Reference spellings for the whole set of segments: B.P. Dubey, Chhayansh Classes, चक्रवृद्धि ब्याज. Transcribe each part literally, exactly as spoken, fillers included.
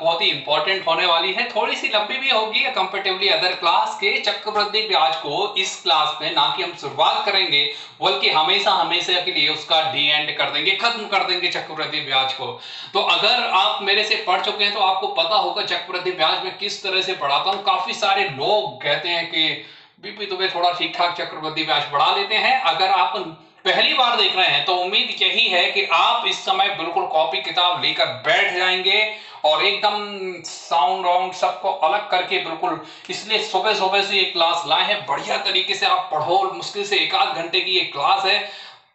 बहुत ही इंपॉर्टेंट होने वाली है, थोड़ी सी लंबी भी होगी कंपैरेटिवली अदर क्लास के। चक्रवृद्धि ब्याज को इस क्लास में ना कि हम शुरुआत करेंगे बल्कि हमेशा हमेशा के लिए उसका डी एंड कर देंगे, खत्म कर देंगे चक्रवृद्धि ब्याज को। तो अगर आप मेरे से पढ़ चुके हैं तो आपको पता होगा चक्रवृद्धि ब्याज में किस तरह से पढ़ाता हूं। काफी सारे लोग कहते हैं कि बीपी दुबे थोड़ा ठीक ठाक चक्रवृद्धि ब्याज बढ़ा लेते हैं। अगर आप पहली बार देख रहे हैं तो उम्मीद यही है कि आप इस समय बिल्कुल कॉपी किताब लेकर बैठ जाएंगे और एकदम साउंड राउंड सबको अलग करके बिल्कुल, इसलिए सुबह सुबह से ये क्लास लाए हैं, बढ़िया तरीके से आप पढ़ो। मुश्किल से एक आध घंटे की ये क्लास है,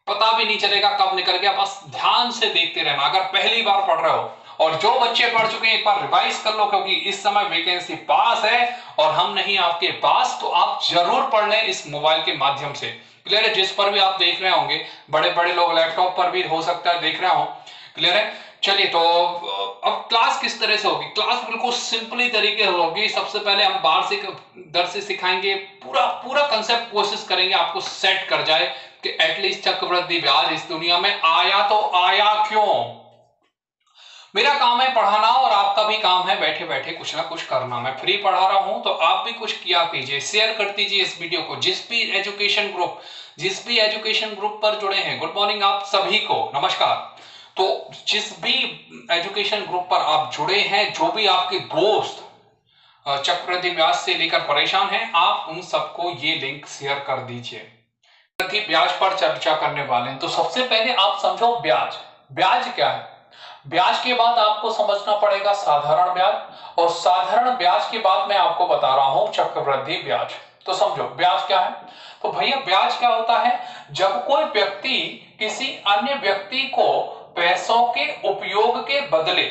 पता भी नहीं चलेगा कब निकल गया, बस ध्यान से देखते रहना अगर पहली बार पढ़ रहे हो। और जो बच्चे पढ़ चुके हैं एक बार रिवाइज कर लो क्योंकि इस समय वैकेंसी पास है और हम नहीं आपके पास, तो आप जरूर पढ़ लें इस मोबाइल के माध्यम से। क्लियर है? जिस पर भी आप देख रहे होंगे, बड़े बड़े लोग लैपटॉप पर भी हो सकता है देख रहे हो। क्लियर है? चलिए, तो अब क्लास किस तरह से होगी? क्लास बिल्कुल सिंपली तरीके से होगी। सबसे पहले हम बाहर से दर से सिखाएंगे, पूरा पूरा कंसेप्ट कोशिश करेंगे आपको सेट कर जाए कि एटलीस्ट चक्रवृद्धि ब्याज इस दुनिया में आया तो आया क्यों। मेरा काम है पढ़ाना और आपका भी काम है बैठे बैठे कुछ ना कुछ करना। मैं फ्री पढ़ा रहा हूं तो आप भी कुछ किया कीजिए, शेयर कर दीजिए इस वीडियो को जिस भी एजुकेशन ग्रुप जिस भी एजुकेशन ग्रुप पर जुड़े हैं। गुड मॉर्निंग आप सभी को, नमस्कार। तो जिस भी एजुकेशन ग्रुप पर आप जुड़े हैं, जो भी आपके दोस्त चक्रवृद्धि ब्याज से लेकर परेशान हैं, आप उन सबको ये लिंक शेयर कर दीजिए। चक्रवृद्धि ब्याज पर चर्चा करने वाले हैं, तो सबसे पहले आप समझो ब्याज ब्याज क्या है। ब्याज के बाद आपको समझना पड़ेगा साधारण ब्याज, और साधारण ब्याज के बाद मैं आपको बता रहा हूं चक्रवृद्धि ब्याज। तो समझो ब्याज क्या है। तो भैया ब्याज क्या होता है? जब कोई व्यक्ति किसी अन्य व्यक्ति को पैसों के उपयोग के बदले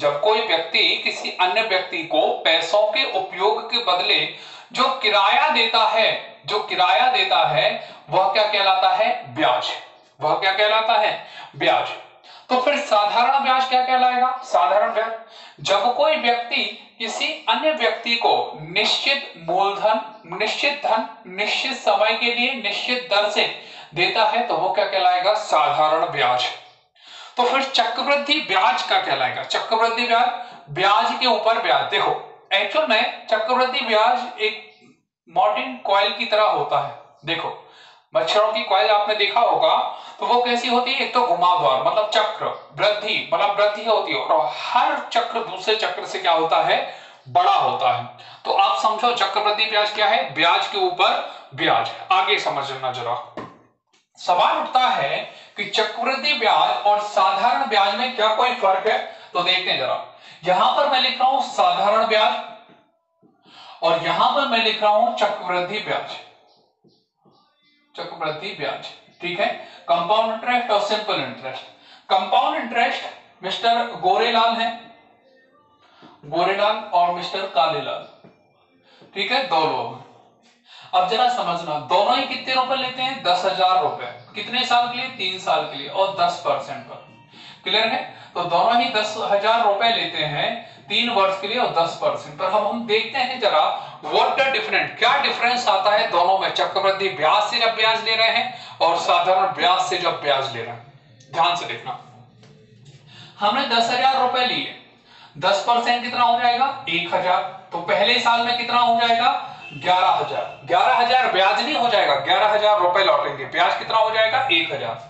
जब कोई व्यक्ति किसी अन्य व्यक्ति को पैसों के उपयोग के बदले जो किराया देता है जो किराया देता है वह क्या कहलाता है? ब्याज। वह क्या कहलाता है? ब्याज। तो फिर साधारण ब्याज क्या कहलाएगा? साधारण ब्याज जब कोई व्यक्ति किसी अन्य व्यक्ति को निश्चित मूलधन, निश्चित धन, निश्चित समय के लिए निश्चित दर से देता है तो वो क्या कहलाएगा? साधारण ब्याज। तो फिर चक्रवृद्धि ब्याज का कहलाएगा चक्रवृद्धि ब्याज ब्याज के ऊपर ब्याज। देखो एक्चुअल में चक्रवृद्धि ब्याज एक मॉडर्न कॉइल की तरह होता है। देखो मच्छरों की कॉइल आपने देखा होगा, तो वो कैसी होती है? एक तो घुमावदार मतलब चक्र वृद्धि मतलब वृद्धि होती है, और हर चक्र दूसरे चक्र से क्या होता है? बड़ा होता है। तो आप समझो चक्रवृद्धि ब्याज क्या है, ब्याज के ऊपर ब्याज। आगे समझना जरा। सवाल उठता है कि चक्रवृद्धि ब्याज और साधारण ब्याज में क्या कोई फर्क है? तो देखते हैं जरा। यहां पर मैं लिख रहा हूं साधारण ब्याज और यहां पर मैं लिख रहा हूं चक्रवृद्धि ब्याज चक्रवृद्धि ब्याज ठीक है। कंपाउंड इंटरेस्ट और simple interest. Compound interest mister Gorelal है, गोरेलाल और मिस्टर कालेलाल, ठीक है, दो लोग। अब जरा समझना, दोनों ही कितने रुपए लेते हैं? दस हजार रुपए। कितने साल के लिए? तीन साल के लिए, और दस परसेंट पर। क्लियर है? तो दोनों ही दस हजार रुपए लेते हैं तीन वर्ष के लिए और दस परसेंट पर। अब हम देखते हैं जरा व्हाट द डिफरेंस, क्या डिफरेंस आता है दोनों में, चक्रवृद्धि ब्याज से जब ब्याज ले रहे हैं और साधारण ब्याज से जब ब्याज ले रहे हैं। ध्यान से देखना, हमने दस हजार रुपए लिए, दस परसेंट कितना हो जाएगा? एक हजार। तो पहले साल में कितना हो जाएगा? ग्यारह हजार ग्यारह हजार ब्याज नहीं हो जाएगा, ग्यारह हजार रुपए लौटेंगे। ब्याज कितना हो जाएगा? एक हजार।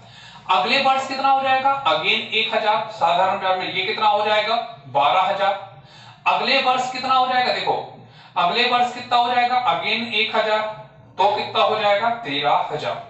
अगले वर्ष कितना हो जाएगा? अगेन एक हजार। साधारण ब्याज में ये कितना हो जाएगा? बारह हजार। अगले वर्ष कितना हो जाएगा? देखो अगले वर्ष कितना हो जाएगा? अगेन एक हजार। तो कितना हो जाएगा? तेरह हजार।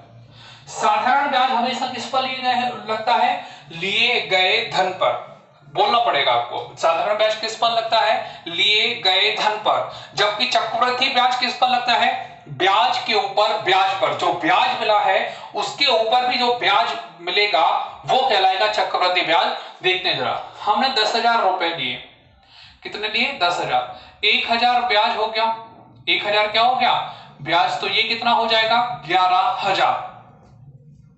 साधारण ब्याज हमेशा किस पर लिए लगता है? लिए गए धन पर। बोलना पड़ेगा आपको, साधारण ब्याज किस पर लगता है? लिए गए धन पर। जबकि चक्रवृद्धि ब्याज किस पर लगता है? ब्याज के ऊपर ब्याज पर। जो ब्याज मिला है उसके ऊपर भी जो ब्याज मिलेगा वो कहलाएगा चक्रवृद्धि ब्याज। देखते जरा, हमने दस हजार रुपए लिए, कितने लिए? दस हजार। एक हजार ब्याज हो गया, एक हजार क्या हो गया? ब्याज। तो ये कितना हो जाएगा? ग्यारह हजार।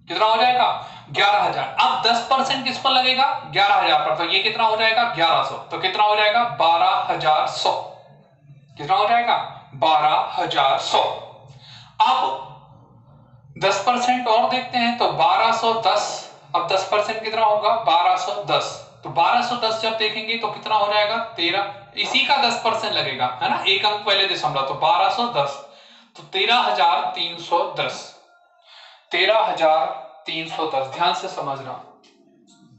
कितना हो जाएगा? ग्यारह हजार। अब दस परसेंट किस पर लगेगा? ग्यारह हजार पर। तो ये कितना हो जाएगा? ग्यारह सौ। तो कितना हो जाएगा? बारह हजार सौ। कितना हो जाएगा? बारह हजार सौ। अब दस परसेंट और देखते हैं, तो बारह सौ दस। अब दस परसेंट कितना होगा? बारह सौ दस। तो बारह सौ दस जब देखेंगे तो कितना हो जाएगा तेरह, इसी का दस परसेंट लगेगा है ना, एक अंक पहले दशमलव, तो बारह सौ दस तो तेरह हजार तीन सौ दस, तेरह हजार तीन सौ दस। ध्यान से समझना,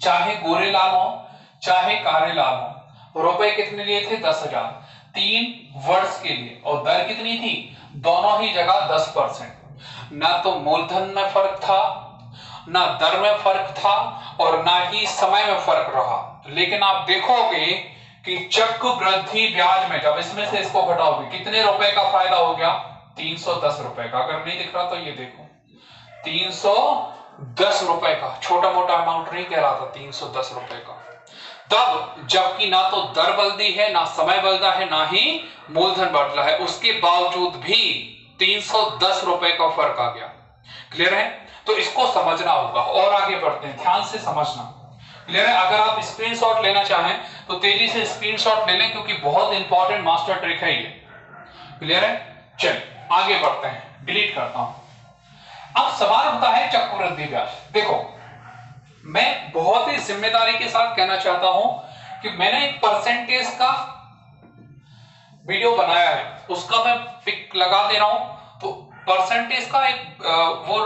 चाहे गोरे लाल हो चाहे काले लाल हो, रुपए कितने लिए थे दस हजार, तीन वर्ष के लिए, और दर कितनी थी दोनों ही जगह दस परसेंट। ना तो मूलधन में फर्क था, ना दर में फर्क था, और ना ही समय में फर्क रहा। लेकिन आप देखोगे कि चक्रवृद्धि ब्याज में जब इसमें से इसको घटाओगे कितने रुपए का फायदा हो गया, तीन सौ दस रुपए का। अगर नहीं दिख रहा तो ये देखो तीन सौ दस रुपए का, छोटा मोटा अमाउंट नहीं कह रहा था, तीन सौ दस रुपए का। तब जबकि ना तो दर बदली है, ना समय बदला है, ना ही मूलधन बदला है, उसके बावजूद भी तीन सौ दस रुपए का फर्क आ गया। क्लियर है? तो इसको समझना होगा और आगे बढ़ते हैं, ध्यान से समझना। क्लियर है? अगर आप स्क्रीनशॉट लेना चाहें तो तेजी से स्क्रीनशॉट ले लें, क्योंकि बहुत इंपॉर्टेंट मास्टर ट्रिक है ये। क्लियर है? चलिए आगे बढ़ते हैं, डिलीट करता हूं। अब सवाल होता है चक्रवृद्धि ब्याज। देखो मैं बहुत ही जिम्मेदारी के साथ कहना चाहता हूं कि मैंने एक परसेंटेज का वीडियो बनाया है, उसका मैं पिक लगा दे रहा हूं, तो परसेंटेज का एक वो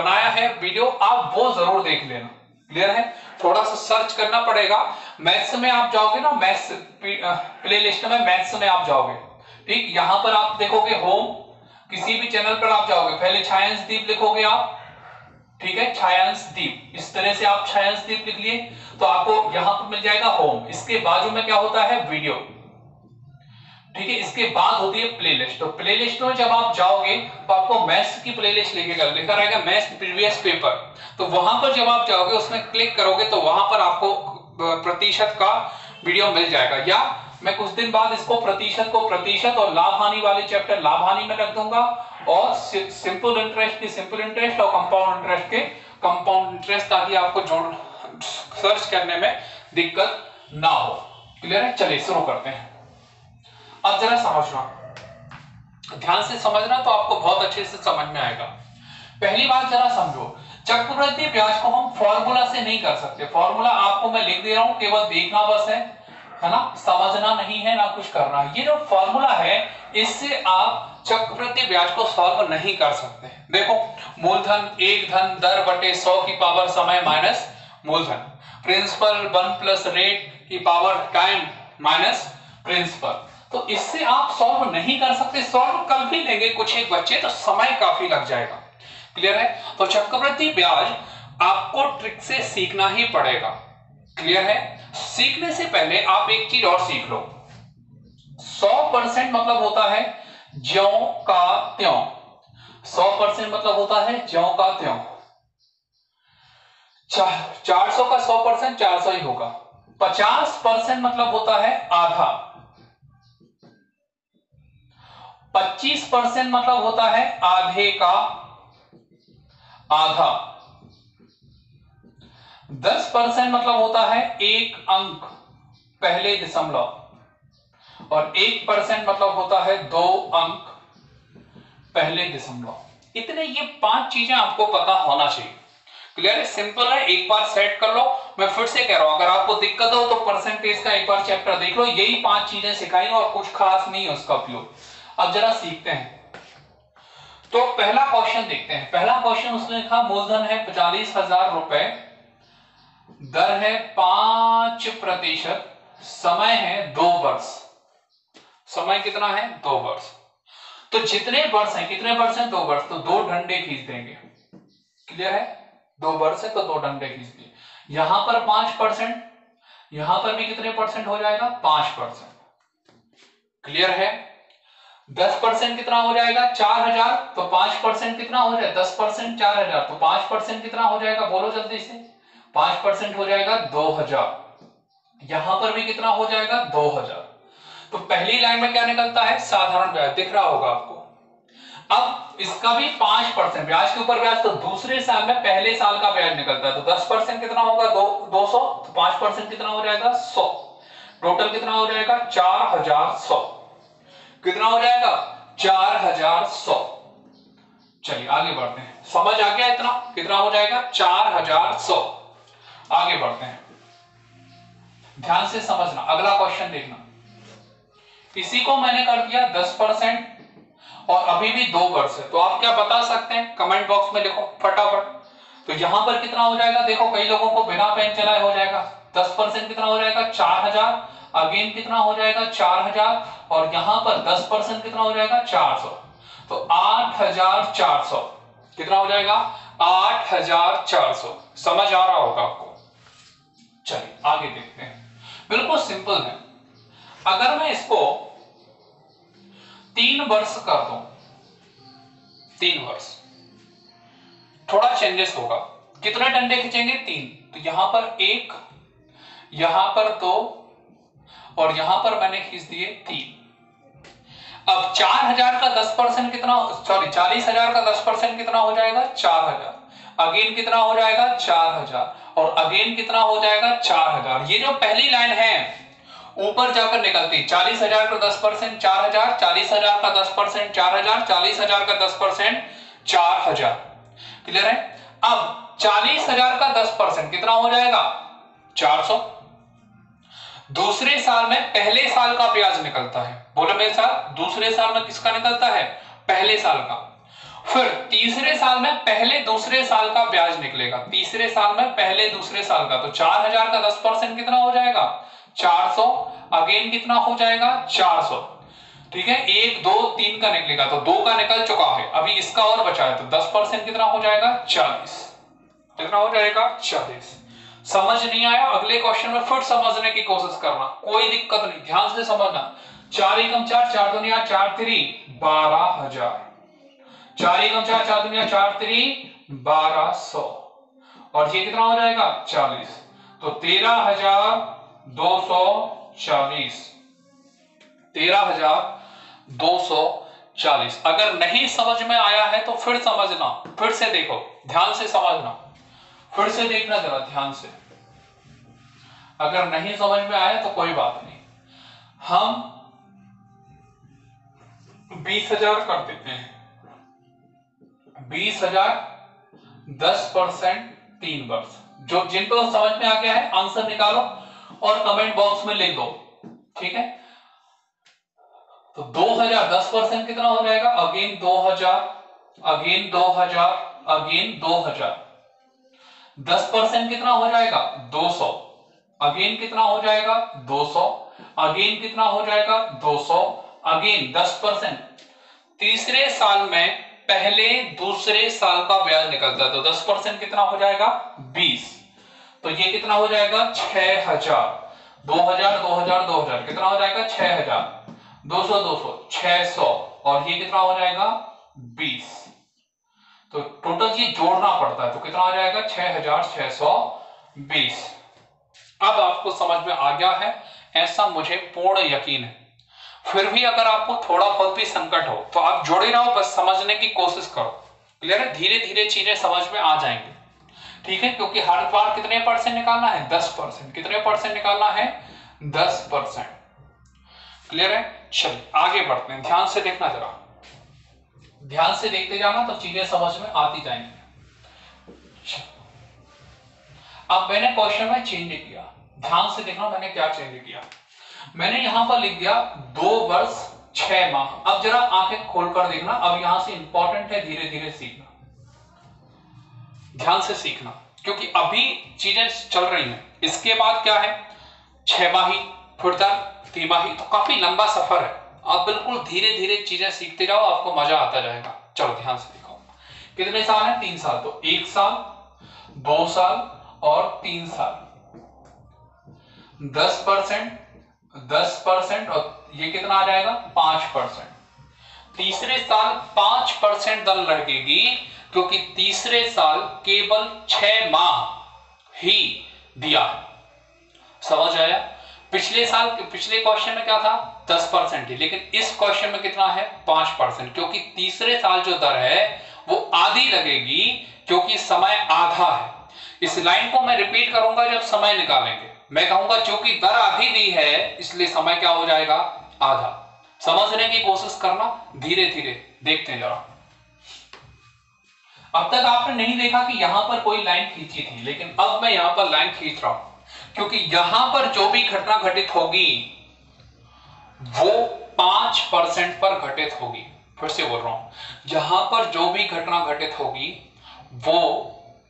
बनाया है वीडियो, आप वो जरूर देख लेना। क्लियर है? थोड़ा सा सर्च करना पड़ेगा, मैथ्स में आप जाओगे ना, मैथ्स प्लेलिस्ट में मैथ्स में आप जाओगे, ठीक, यहां पर आप देखोगे होम, किसी भी चैनल पर आप जाओगे पहले छायांश दीप लिखोगे आप, ठीक है, छायांश दीप, इस तरह से आप छायांश दीप लिख लिए तो आपको यहां पर मिल जाएगा होम, इसके बाजू में क्या होता है वीडियो, ठीक है, इसके बाद होती है प्लेलिस्ट। तो प्लेलिस्ट में जब आप जाओगे तो आपको मैथ्स की प्लेलिस्ट लिखेगा, लिखा रहेगा मैथ्स प्रीवियस पेपर, तो वहां पर जब आप जाओगे उसमें क्लिक करोगे तो वहां पर आपको प्रतिशत का वीडियो मिल जाएगा, या मैं कुछ दिन बाद इसको प्रतिशत को प्रतिशत और लाभ हानि वाले चैप्टर लाभ हानि में रख दूंगा, और सिंपल इंटरेस्ट की सिंपल इंटरेस्ट और कंपाउंड इंटरेस्ट के कंपाउंड इंटरेस्ट, ताकि आपको जोड़ सर्च करने में दिक्कत ना हो। क्लियर है? चलिए शुरू करते हैं। अब जरा समझना, ध्यान से समझना, तो आपको बहुत अच्छे से समझ में आएगा। पहली बात जरा समझो, चक्रवृद्धि ब्याज को हम फॉर्मूला से नहीं कर सकते। फॉर्मूला आपको मैं लिख दे रहा हूं, केवल देखना बस है, है ना, समझना नहीं है, ना कुछ करना है। ये जो फॉर्मूला है इससे आप चक्रवृद्धि ब्याज को सॉल्व नहीं कर सकते। देखो, मूलधन एक धन दर बटे सौ की पावर समय माइनस मूलधन, प्रिंसिपल वन प्लस रेट की पावर टाइम माइनस प्रिंसिपल, तो इससे आप सॉल्व नहीं कर सकते। सॉल्व कल भी लेंगे कुछ एक बच्चे, तो समय काफी लग जाएगा। क्लियर है? तो चक्रवृद्धि ब्याज आपको ट्रिक से सीखना ही पड़ेगा। क्लियर है? सीखने से पहले आप एक चीज और सीख लो, सौ परसेंट मतलब होता है ज्यों का त्यों, सौ परसेंट मतलब होता है ज्यों का त्यों, चार सौ का सौ परसेंट चार सौ ही होगा। पचास परसेंट मतलब होता है आधा, पच्चीस परसेंट मतलब होता है आधे का आधा, दस परसेंट मतलब होता है एक अंक पहले दशमलव, और एक परसेंट मतलब होता है दो अंक पहले दशमलव। इतने ये पांच चीजें आपको पता होना चाहिए। क्लियर है? सिंपल है, एक बार सेट कर लो। मैं फिर से कह रहा हूं, अगर आपको दिक्कत हो तो परसेंटेज का एक बार चैप्टर देख लो, यही पांच चीजें सिखाई और कुछ खास नहीं है उसका उपयोग। अब जरा सीखते हैं, तो पहला क्वेश्चन देखते हैं। पहला क्वेश्चन उसने लिखा मूलधन है पैंतालीस हजार रुपए, दर है पांच प्रतिशत, समय है दो वर्ष। समय कितना है? दो वर्ष। तो जितने वर्ष हैं, कितने वर्ष हैं? दो वर्ष, तो दो डंडे खींच देंगे। क्लियर है? दो वर्ष है तो दो डंडे खींच दिए। यहां पर पांच परसेंट, यहां पर भी कितने परसेंट हो जाएगा? पांच परसेंट। क्लियर है? दस परसेंट कितना हो जाएगा? चार हजार, तो पांच परसेंट कितना हो जाएगा? दस परसेंट चार हजार, तो पांच परसेंट कितना हो जाएगा? बोलो जल्दी से। पांच परसेंट हो जाएगा दो हजार। यहां पर भी कितना हो जाएगा? दो हजार। तो पहली लाइन में क्या निकलता है? साधारण ब्याज, दिख रहा होगा आपको। अब इसका भी पांच परसेंट ब्याज के ऊपर ब्याज, तो दूसरे साल में पहले साल का ब्याज निकलता है, तो दस परसेंट कितना होगा? दो सौ, तो पांच परसेंट कितना हो जाएगा? सौ। टोटल कितना हो जाएगा? चार हजार सौ। कितना हो जाएगा? चार हजार सौ। चलिए आगे बढ़ते हैं, समझ आ गया इतना? कितना हो जाएगा? चार हजार सौ। आगे बढ़ते हैं। ध्यान से समझना। अगला क्वेश्चन देखना, इसी को मैंने कर दिया दस परसेंट और अभी भी दो परसेंट, तो आप क्या बता सकते हैं कमेंट बॉक्स में लिखो फटाफट। तो यहां पर कितना हो जाएगा, देखो कई लोगों को बिना पेन चलाए हो जाएगा। दस परसेंट कितना हो जाएगा चार हजार, अगेन कितना हो जाएगा चार हजार, और यहां पर दस परसेंट कितना हो जाएगा चार सौ, तो आठ हजार चार सौ कितना हो जाएगा आठ हजार चार सौ। समझ आ रहा होगा आपको। चलिए आगे देखते हैं, बिल्कुल सिंपल है। अगर मैं इसको तीन वर्ष कर दूं, तीन वर्ष थोड़ा चेंजेस होगा, कितने डंडे खींचेंगे तीन, तो यहां पर एक, यहां पर दो और यहां पर मैंने खींच दिए तीन। अब चार हजार का दस परसेंट कितना, सॉरी चालीस हजार का दस परसेंट कितना हो जाएगा चार हजार, अगेन कितना हो जाएगा चार हजार और अगेन कितना हो जाएगा चार हजार। ये जो पहली लाइन है ऊपर जाकर निकलती, चालीस हजार का दस परसेंट चार हजार, चालीस हजार का दस परसेंट चार हजार, चालीस हजार का दस परसेंट चार हजार क्लियर है। अब चालीस हजार का दस परसेंट कितना हो जाएगा चार सौ। दूसरे साल में पहले साल का ब्याज निकलता है, बोलो मेरे साथ, दूसरे साल में किसका निकलता है पहले साल का। फिर तीसरे साल में पहले दूसरे साल का ब्याज निकलेगा, तीसरे साल में पहले दूसरे साल का, तो चार हजार का दस परसेंट कितना हो जाएगा चार सौ, अगेन कितना हो जाएगा चार सौ, ठीक है। एक दो तीन का निकलेगा, तो दो का निकल चुका है, अभी इसका और बचा है, तो दस परसेंट कितना हो जाएगा चालीस, कितना हो जाएगा चालीस। समझ नहीं आया, अगले क्वेश्चन में फिर समझने की कोशिश करना, कोई दिक्कत नहीं, ध्यान से समझना। चार एकम चार, चार दुनिया चार तिरी बारह हजार, चार एकम चार, चार दुनिया चार तिरी बारह सौ और ये कितना हो जाएगा चालीस, तो तेरह हजार दो सौ चालीस, तेरह हजार दो सौ चालीस। अगर नहीं समझ में आया है तो फिर समझना, फिर से देखो, ध्यान से समझना, फिर से देखना जरा ध्यान से। अगर नहीं समझ में आया तो कोई बात नहीं, हम बीस हजार कर देते हैं, बीस हजार दस परसेंट तीन वर्ष, जो जिनको समझ में आ गया है आंसर निकालो और कमेंट बॉक्स में लिख दो, ठीक है। तो दो हजार दस परसेंट कितना हो जाएगा, अगेन दो हजार, अगेन दो हजार, अगेन दो हजार, दस परसेंट कितना हो जाएगा दो सौ, अगेन कितना हो जाएगा दो सौ, अगेन कितना हो जाएगा दो सौ, अगेन दस परसेंट। तीसरे साल में पहले दूसरे साल का ब्याज निकलता है, तो दस परसेंट कितना हो जाएगा बीस, तो ये कितना हो जाएगा छह हजार, दो हजार दो हजार दो हजार कितना हो जाएगा छह हजार, दो सौ दो सौ छह सौ और ये कितना हो जाएगा बीस, तो टोटल ये जोड़ना पड़ता है, तो कितना आ जाएगा छह हजार छह सौ बीस। अब आपको समझ में आ गया है ऐसा मुझे पूर्ण यकीन है। फिर भी अगर आपको थोड़ा बहुत भी संकट हो तो आप जोड़े रहो, बस समझने की कोशिश करो, क्लियर है। धीरे धीरे चीजें समझ में आ जाएंगी, ठीक है, क्योंकि हर बार कितने परसेंट निकालना है दस परसेंट, कितने परसेंट निकालना है दस परसेंट, क्लियर है। चलिए आगे बढ़ते हैं, ध्यान से देखना जरा, ध्यान से देखते जाना तो चीजें समझ में आती जाएंगी। अब मैंने क्वेश्चन में चेंज किया, ध्यान से देखना मैंने क्या चेंज किया। मैंने यहां पर लिख दिया दो वर्ष छह माह। अब जरा आंखें खोलकर देखना, अब यहां से इंपॉर्टेंट है धीरे धीरे सीखना, ध्यान से सीखना, क्योंकि अभी चीजें चल रही हैं। इसके बाद क्या है, छह माही, फिर तिमाही, तो काफी लंबा सफर है। आप बिल्कुल धीरे धीरे चीजें सीखते जाओ, आपको मजा आता जाएगा। चलो ध्यान से देखो, कितने साल हैं तीन साल, तो एक साल, दो साल और तीन साल, दस परसेंट दस परसेंट और ये कितना आ जाएगा पांच परसेंट। तीसरे साल पांच परसेंट दर लगेगी, क्योंकि तीसरे साल केवल छह माह ही दिया, समझ आया। पिछले साल पिछले क्वेश्चन में क्या था दस परसेंट ही, लेकिन इस क्वेश्चन में कितना है पांच परसेंट, क्योंकि तीसरे साल जो दर है वो आधी लगेगी, क्योंकि समय आधा है। इस लाइन को मैं रिपीट करूंगा जब समय निकालेंगे, मैं कहूंगा चूंकि दर आधी दी है इसलिए समय क्या हो जाएगा आधा। समझने की कोशिश करना, धीरे धीरे देखते हैं जरा। अब तक आपने नहीं देखा कि यहां पर कोई लाइन खींची थी, लेकिन अब मैं यहां पर लाइन खींच रहा हूं, क्योंकि यहां पर जो भी घटना घटित होगी वो पांच परसेंट पर घटित होगी। फिर से बोल रहा हूं, यहां पर जो भी घटना घटित होगी वो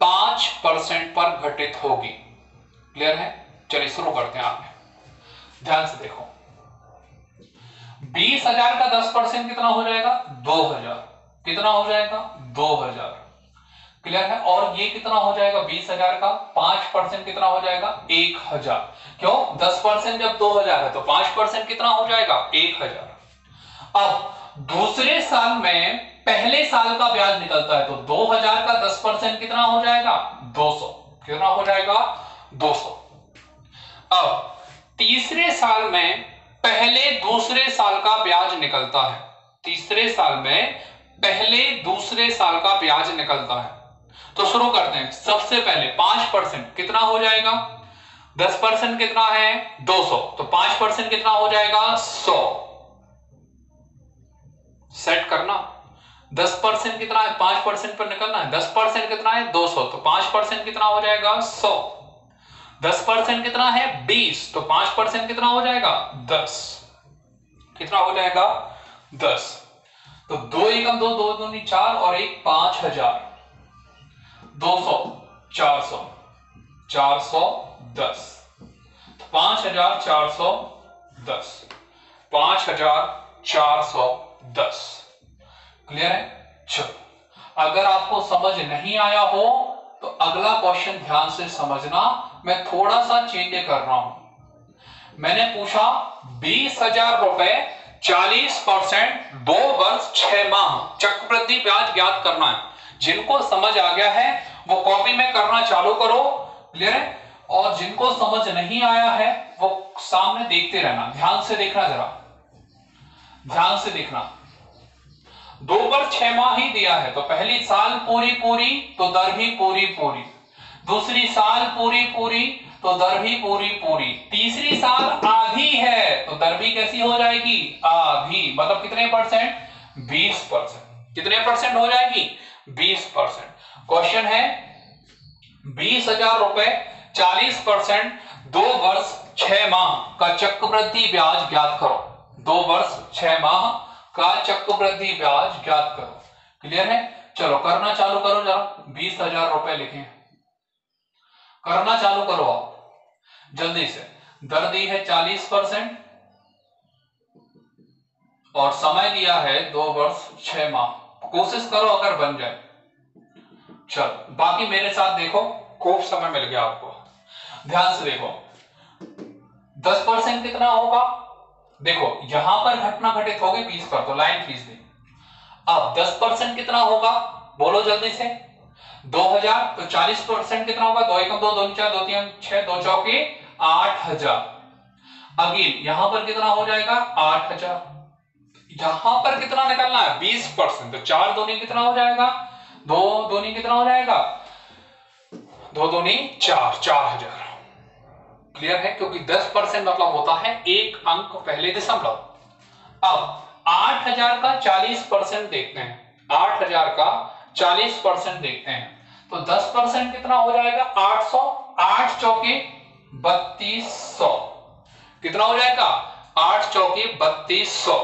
पांच परसेंट पर घटित होगी। क्लियर है? चलिए शुरू करते हैं। आपने ध्यान से देखो, बीस हजार का दस परसेंट कितना हो जाएगा? दो हजार। कितना हो जाएगा? दो हजार। क्लियर है? और ये कितना हो जाएगा? बीस हजार का पांच परसेंट कितना हो जाएगा? एक हजार। क्यों? दस परसेंट जब दो हजार है तो पांच परसेंट कितना हो जाएगा? एक हजार। अब दूसरे साल में पहले साल का ब्याज निकलता है तो दो हजार का दस परसेंट कितना हो जाएगा? दो सौ। कितना हो जाएगा? दो सौ। अब तीसरे साल में पहले दूसरे साल का ब्याज निकलता है, तीसरे साल में पहले दूसरे साल का ब्याज निकलता है तो शुरू करते हैं। सबसे पहले पांच परसेंट कितना हो जाएगा? दस परसेंट कितना है? दो सौ। तो पांच परसेंट कितना हो जाएगा? सौ। सेट करना। दस परसेंट कितना है? पांच परसेंट पर निकलना है। दस परसेंट कितना है? दो सौ। तो पांच परसेंट कितना हो जाएगा? सौ। दस परसेंट कितना है? बीस। तो पांच परसेंट कितना हो जाएगा? दस। कितना हो जाएगा? दस। तो दो एकम दो, दो दूनी चार और एक पांच हजार, दो सौ, चार सौ, चार सौ दस, पांच हजार चार सौ दस, पांच हजार चार सौ दस। क्लियर है? चलो, अगर आपको समझ नहीं आया हो तो अगला क्वेश्चन ध्यान से समझना। मैं थोड़ा सा चेंज कर रहा हूं। मैंने पूछा बीस हजार रुपए चालीस परसेंट दो वर्ष छह माह चक्रवृद्धि ब्याज ज्ञात करना है। जिनको समझ आ गया है वो कॉपी में करना चालू करो। क्लियर है? और जिनको समझ नहीं आया है वो सामने देखते रहना। ध्यान से देखना, जरा ध्यान से देखना। दो वर्ष छह माह ही दिया है तो पहली साल पूरी पूरी तो दर भी पूरी पूरी, दूसरी साल पूरी पूरी तो दर भी पूरी पूरी, तीसरी साल आधी है तो दर भी कैसी हो जाएगी? आधी। मतलब कितने परसेंट? बीस परसेंट। कितने परसेंट हो जाएगी? बीस परसेंट। क्वेश्चन है बीस हजार रुपए चालीस परसेंट दो वर्ष छह माह का चक्रवृद्धि ब्याज ज्ञात करो। दो वर्ष छह माह का चक्रवृद्धि ब्याज ज्ञात करो। क्लियर है? चलो करना चालू करो जरा। बीस हजार रुपए लिखे, करना चालू करो आप जल्दी से। दर दी है चालीस परसेंट और समय दिया है दो वर्ष छह माह। कोशिश करो अगर बन जाए। चलो बाकी मेरे साथ देखो, खूब समय मिल गया आपको। ध्यान से देखो, दस परसेंट कितना होगा? देखो यहां पर घटना घटित होगी बीस पर तो लाइन खींच दी। अब दस परसेंट कितना होगा बोलो जल्दी से? दो हजार। तो चालीस परसेंट कितना होगा? दो एकम दो, दो चार, दो तीन छह, दो चौके आठ हजार। अगेन यहां पर कितना हो जाएगा? आठ हजार। यहां पर कितना निकलना है? बीस परसेंट। तो चार दोनी कितना हो जाएगा? दो दोनी कितना हो जाएगा? दो दोनी चार, चार हजार। क्लियर है? क्योंकि दस परसेंट मतलब होता है एक अंक पहले दशमलव। अब आठ हजार का चालीस परसेंट देखते हैं, आठ हजार का चालीस परसेंट देखते हैं तो दस परसेंट कितना हो जाएगा? आठ सौ। आठ चौके बत्तीस सौ। कितना हो जाएगा? आठ चौके बत्तीस सौ।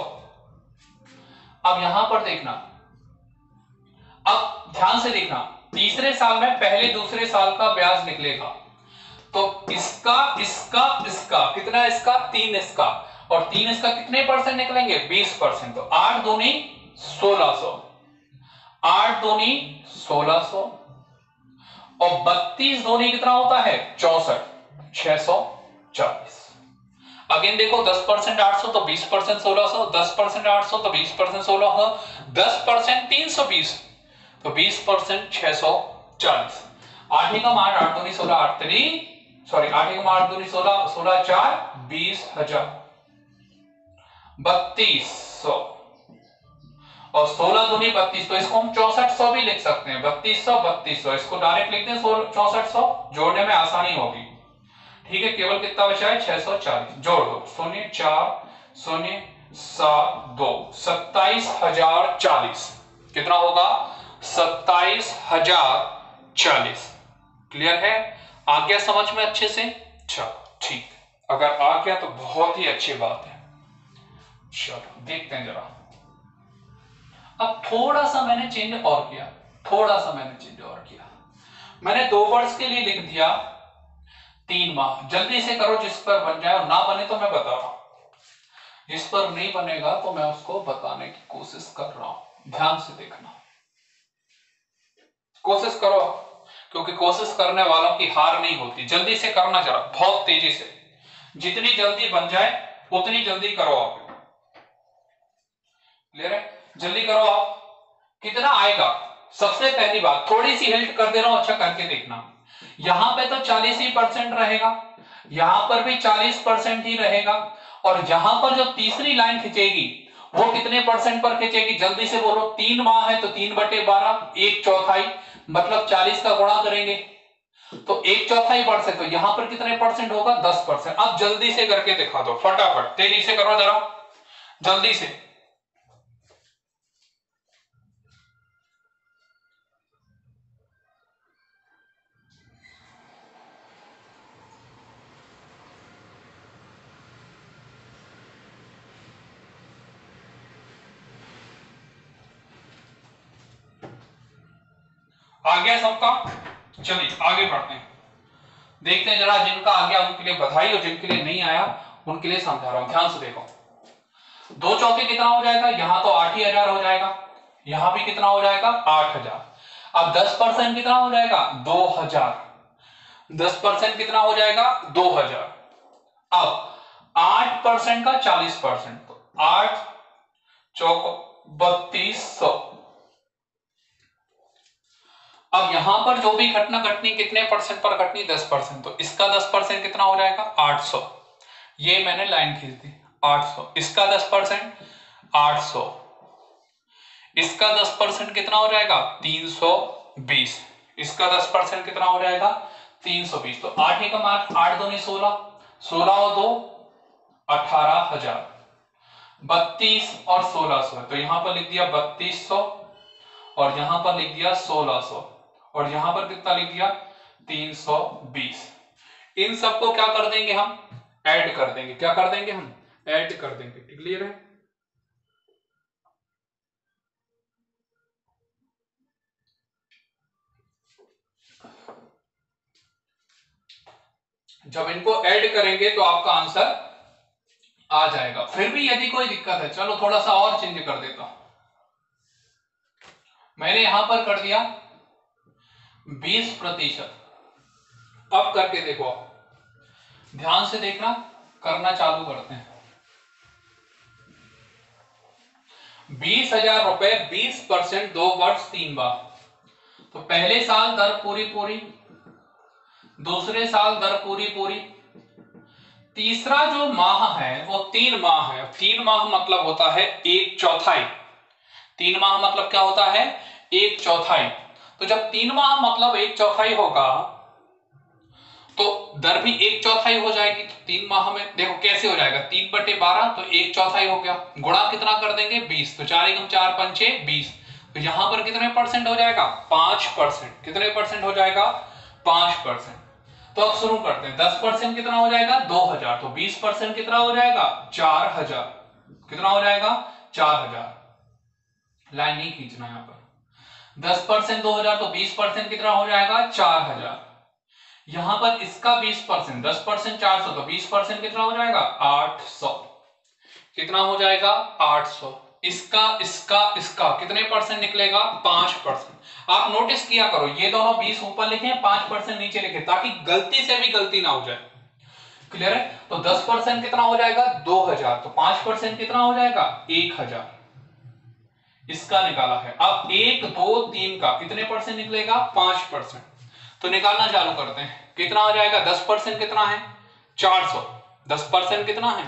अब यहां पर देखना, अब ध्यान से देखना, तीसरे साल में पहले दूसरे साल का ब्याज निकलेगा तो इसका इसका इसका कितना? इसका तीन, इसका और तीन, इसका कितने परसेंट निकलेंगे? बीस परसेंट। तो आठ दूनी सोलह सौ, आठ दूनी सोलह सौ और बत्तीस दूनी कितना होता है? चौसठ, छह सौ चालीस। अगेन देखो, दस परसेंट आठ सौ तो बीस परसेंट सोलह सौ, दस परसेंट आठ सौ तो बीस परसेंट सोलह सौ, दस परसेंट तीन सौ बीस तो बीस परसेंट छह सौ चालीस। आठ एकम आठ, आठ दूनी सोलह, आठ त्री सॉरी आठ एकम आठ दूनी सोलह, सोलह चार बीस हजार, बत्तीस सौ और सोलह दूनी बत्तीस। तो इसको हम चौसठ सौ भी लिख सकते हैं, बत्तीस सौ बत्तीस सौ। इसको डायरेक्ट लिखते हैं चौसठ सौ, जोड़ने में आसानी होगी। ठीक है? केवल कितना बचा है? छह सौ चालीस। जोड़ दो, शून्य चार शून्य सात दो, सत्ताईस हजार चालीस। कितना होगा? सत्ताईस हजार चालीस। क्लियर है? आ गया समझ में अच्छे से? अच्छा ठीक, अगर आ गया तो बहुत ही अच्छी बात है। चलो देखते हैं जरा। अब थोड़ा सा मैंने चेंज और किया, थोड़ा सा मैंने चेंज और किया। मैंने दो वर्ड्स के लिए लिख दिया तीन माह। जल्दी से करो, जिस पर बन जाए, और ना बने तो मैं बता रहा हूं, जिस पर नहीं बनेगा तो मैं उसको बताने की कोशिश कर रहा हूं। ध्यान से देखना, कोशिश करो, क्योंकि कोशिश करने वालों की हार नहीं होती। जल्दी से करना जरा, बहुत तेजी से, जितनी जल्दी बन जाए उतनी जल्दी करो। आप ले रहे, जल्दी करो। आप कितना आएगा? सबसे पहली बात, थोड़ी सी हिल्ट कर दे रहा हूं, अच्छा करके देखना। यहां पे तो चालीस ही परसेंट रहेगा, यहां पर भी चालीस परसेंट ही रहेगा, और यहां पर जो तीसरी लाइन खिंचेगी वो कितने परसेंट पर खिंचेगी? जल्दी से बोलो। तीन माह है तो तीन बटे बारह, एक चौथाई, मतलब चालीस का गुणा करेंगे तो एक चौथाई परसेंट, तो यहां पर कितने परसेंट होगा? दस परसेंट। अब जल्दी से करके दिखा दो, फटाफट, तेजी से करो जरा, जल्दी से। आ गया सबका? चलिए आगे बढ़ते हैं, देखते हैं जरा। जिनका आ गया उनके लिए बधाई, और जिनके लिए नहीं आया उनके लिए समझा रहा हूं। ध्यान से देखो, दो चौके कितना हो जाएगा? यहां तो आठ ही हजार हो जाएगा, यहां भी कितना हो जाएगा? आठ हजार। अब दस परसेंट कितना हो जाएगा? दो हजार। दस परसेंट कितना हो जाएगा? दो हजार। अब आठ परसेंट का चालीस परसेंट, तो आठ चौक बत्तीस सौ। अब यहां पर जो भी घटना घटनी, कितने परसेंट पर घटनी? दस परसेंट, तो इसका दस परसेंट कितना हो जाएगा? आठ सौ। ये मैंने लाइन खींच दी, आठ सौ। इसका दस परसेंट आठ सौ, इसका दस परसेंट कितना हो जाएगा? तीन सौ बीस। इसका दस परसेंट कितना हो जाएगा? तीन सौ बीस। तो आठ एक मार्क, आठ दो सोलह, सोलह और दो अठारह हजार, बत्तीस और सोलह सौ, तो यहां पर लिख दिया बत्तीस सौ, और यहां पर लिख दिया सोलह सौ, और यहां पर कितना लिख दिया? तीन सौ बीस। इन सबको क्या कर देंगे हम? ऐड कर देंगे। क्या कर देंगे हम? ऐड कर देंगे। क्लियर है? जब इनको ऐड करेंगे तो आपका आंसर आ जाएगा। फिर भी यदि कोई दिक्कत है, चलो थोड़ा सा और चेंज कर देता हूं। मैंने यहां पर कर दिया बीस प्रतिशत। अब करके देखो, ध्यान से देखना, करना चालू करते हैं। बीस हजार रुपए, बीस परसेंट, दो वर्ष, तीन बार। तो पहले साल दर पूरी पूरी, दूसरे साल दर पूरी पूरी, तीसरा जो माह है वो तीन माह है। तीन माह मतलब होता है एक चौथाई। तीन माह मतलब क्या होता है? एक चौथाई। तो जब तीन माह मतलब एक चौथाई होगा तो दर भी एक चौथाई हो जाएगी। तो तीन माह में देखो कैसे हो जाएगा, तीन बटे बारह तो एक चौथाई हो गया, गुणा कितना कर देंगे? बीस। तो चार एकम चार, पंचे बीस। तो यहां पर कितने परसेंट हो जाएगा? पांच परसेंट। कितने परसेंट हो जाएगा? पांच परसेंट। तो अब शुरू करते हैं। दस परसेंट कितना हो जाएगा? दो हजार। तो बीस परसेंट कितना हो जाएगा? चार हजार। कितना हो जाएगा? चार हजार। लाइन नहीं खींचना यहाँ पर। दस परसेंट दो हजार, तो बीस परसेंट कितना हो जाएगा? चार हजार। यहां पर इसका बीस परसेंट, दस परसेंट चार सौ, तो बीस परसेंट कितना हो जाएगा? आठ सौ। कितना हो जाएगा? आठ सौ। इसका इसका इसका कितने परसेंट निकलेगा? पांच परसेंट। आप नोटिस किया करो, ये दोनों बीस ऊपर लिखे, पांच परसेंट नीचे लिखे, ताकि गलती से भी गलती ना हो जाए। क्लियर है? तो दस परसेंट कितना हो जाएगा? दो हजार। तो पांच परसेंट कितना हो जाएगा? एक हजार। इसका निकाला है। अब एक दो तीन का कितने परसेंट निकलेगा? पांच परसेंट। तो निकालना चालू करते हैं, कितना हो जाएगा? दस परसेंट कितना है? चार सौ। दस परसेंट कितना है?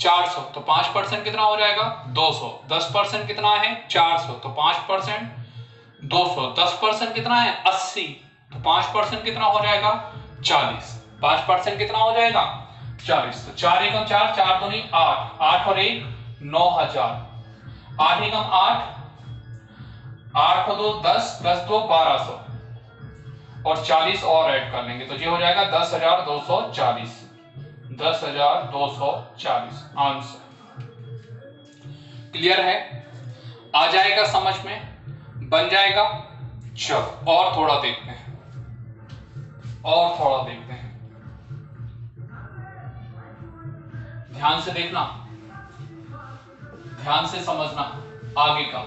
चार सौ। तो पांच परसेंट कितना हो जाएगा? दो सौ। दस परसेंट कितना है? चार सौ। तो पांच परसेंट दो सौ। दस परसेंट कितना है? अस्सी। तो पांच परसेंट कितना हो जाएगा? चालीस। पांच परसेंट कितना हो जाएगा? चालीस। तो चार एकम चार, चार दूनी आठ, आठ और एक नौ हजार, आठ एकम आठ, आठ दो दस, दस दो बारह सौ, और चालीस और ऐड कर लेंगे तो ये हो जाएगा दस हजार दो सौ चालीस। दस हजार दो सौ चालीस आंसर क्लियर है, आ जाएगा समझ में, बन जाएगा। चलो और थोड़ा देखते हैं, और थोड़ा देखते हैं, ध्यान से देखना, ध्यान से समझना। आगे का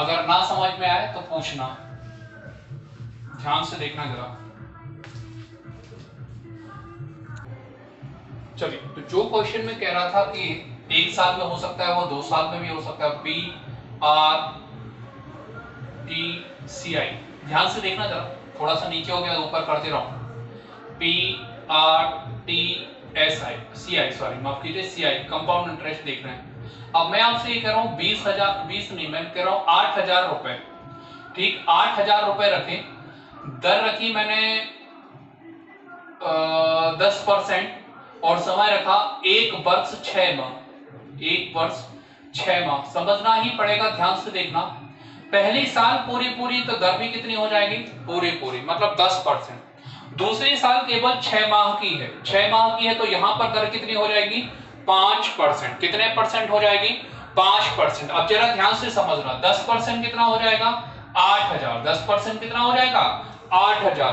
अगर ना समझ में आए तो पूछना, ध्यान से देखना जरा। चलिए, तो जो क्वेश्चन में कह रहा था कि एक साल में हो सकता है, वो दो साल में भी हो सकता है। B R T C I, ध्यान से देखना जरा, थोड़ा सा नीचे हो गया, ऊपर करते रहो। P R T S I C I sorry माफ कीजिए सी आई कंपाउंड इंटरेस्ट देख रहे हैं। अब मैं आपसे ये कह रहा हूँ बीस हजार बीस नहीं मैं कह रहा हूँ आठ हजार रुपए, ठीक, आठ हजार रुपए रखें। दर रखी मैंने दस परसेंट और समय रखा एक वर्ष छह माह, एक वर्ष छह माह समझना ही पड़ेगा, ध्यान से देखना। पहले साल पूरी पूरी तो दर भी कितनी हो जाएगी, पूरी पूरी मतलब दस परसेंट। दूसरे साल केवल छह माह की है, छह माह की है तो यहां पर दर कितनी हो जाएगी, पांच परसेंट। कितने परसेंट हो जाएगी, पांच परसेंट। अब जरा ध्यान से समझना, दस परसेंट कितना हो जाएगा, आठ हजार। दस परसेंट कितना हो जाएगा, आठ हजार।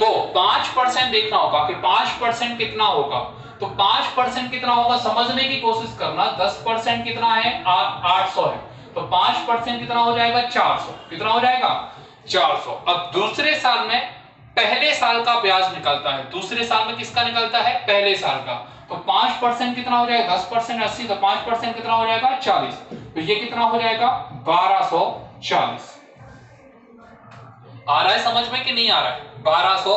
तो पांच परसेंट देखना होगा कि पांच परसेंट कितना होगा, तो पांच परसेंट कितना होगा समझने की कोशिश करना। दस परसेंट कितना है, आठ सौ है, तो पांच परसेंट कितना हो जाएगा, चार सौ। कितना हो जाएगा, चार सौ। अब दूसरे साल में पहले साल का ब्याज निकलता है, दूसरे साल में किसका निकलता है, पहले साल का। तो पांच परसेंट कितना हो जाएगा, दस परसेंट अस्सी, तो पांच परसेंट कितना हो जाएगा, चालीस। तो ये कितना हो जाएगा, बारह सौ चालीस। आ रहा है समझ में कि नहीं आ रहा है, बारह सौ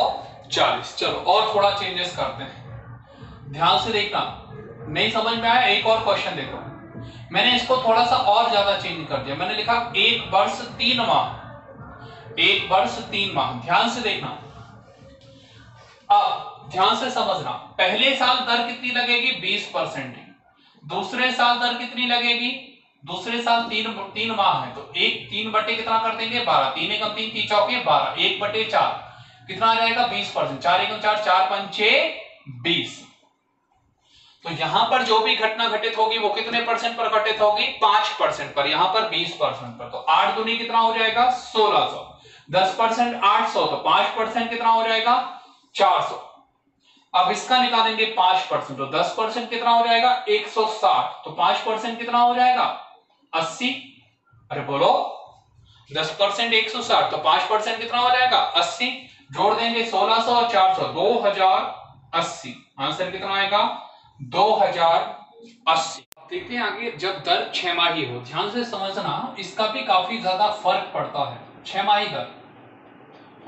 चालीस। चलो और थोड़ा चेंजेस करते हैं, ध्यान से देखना। नहीं समझ में आया, एक और क्वेश्चन देखो। मैंने इसको थोड़ा सा और ज्यादा चेंज कर दिया, मैंने लिखा एक वर्ष तीन माह, एक वर्ष तीन माह। ध्यान से देखना, अब ध्यान से समझना। पहले साल दर कितनी लगेगी, बीस परसेंट। दूसरे साल दर कितनी लगेगी, दूसरे साल तीन तीन माह है, तो एक तीन बटे कितना कर देंगे, बारह। तीन एकम तीन, तीन चौके बारह, एक बटे चार कितना आ जाएगा, बीस परसेंट। चार एकम चार, चार पंचे बीस। तो यहां पर जो भी घटना घटित होगी वो कितने परसेंट पर घटित होगी, पांच परसेंट पर, यहां पर बीस परसेंट पर। तो आठ दूनी कितना हो जाएगा, सोलह सौ। दस परसेंट आठ सौ, तो पांच परसेंट कितना हो जाएगा, चार सौ। अब इसका निकालेंगे पांच परसेंट, तो दस परसेंट कितना हो जाएगा, एक सौ साठ। तो पांच परसेंट कितना हो जाएगा, अस्सी। अरे बोलो, दस परसेंट एक सौ साठ, तो पांच परसेंट कितना हो जाएगा, अस्सी। जोड़ देंगे सोलह सौ और चार सौ, दो हजार अस्सी। आंसर कितना आएगा, दो हजार अस्सी। देखते हैं आगे, जब दर छह माही हो, ध्यान से समझना, इसका भी काफी ज्यादा फर्क पड़ता है। छह माही दर,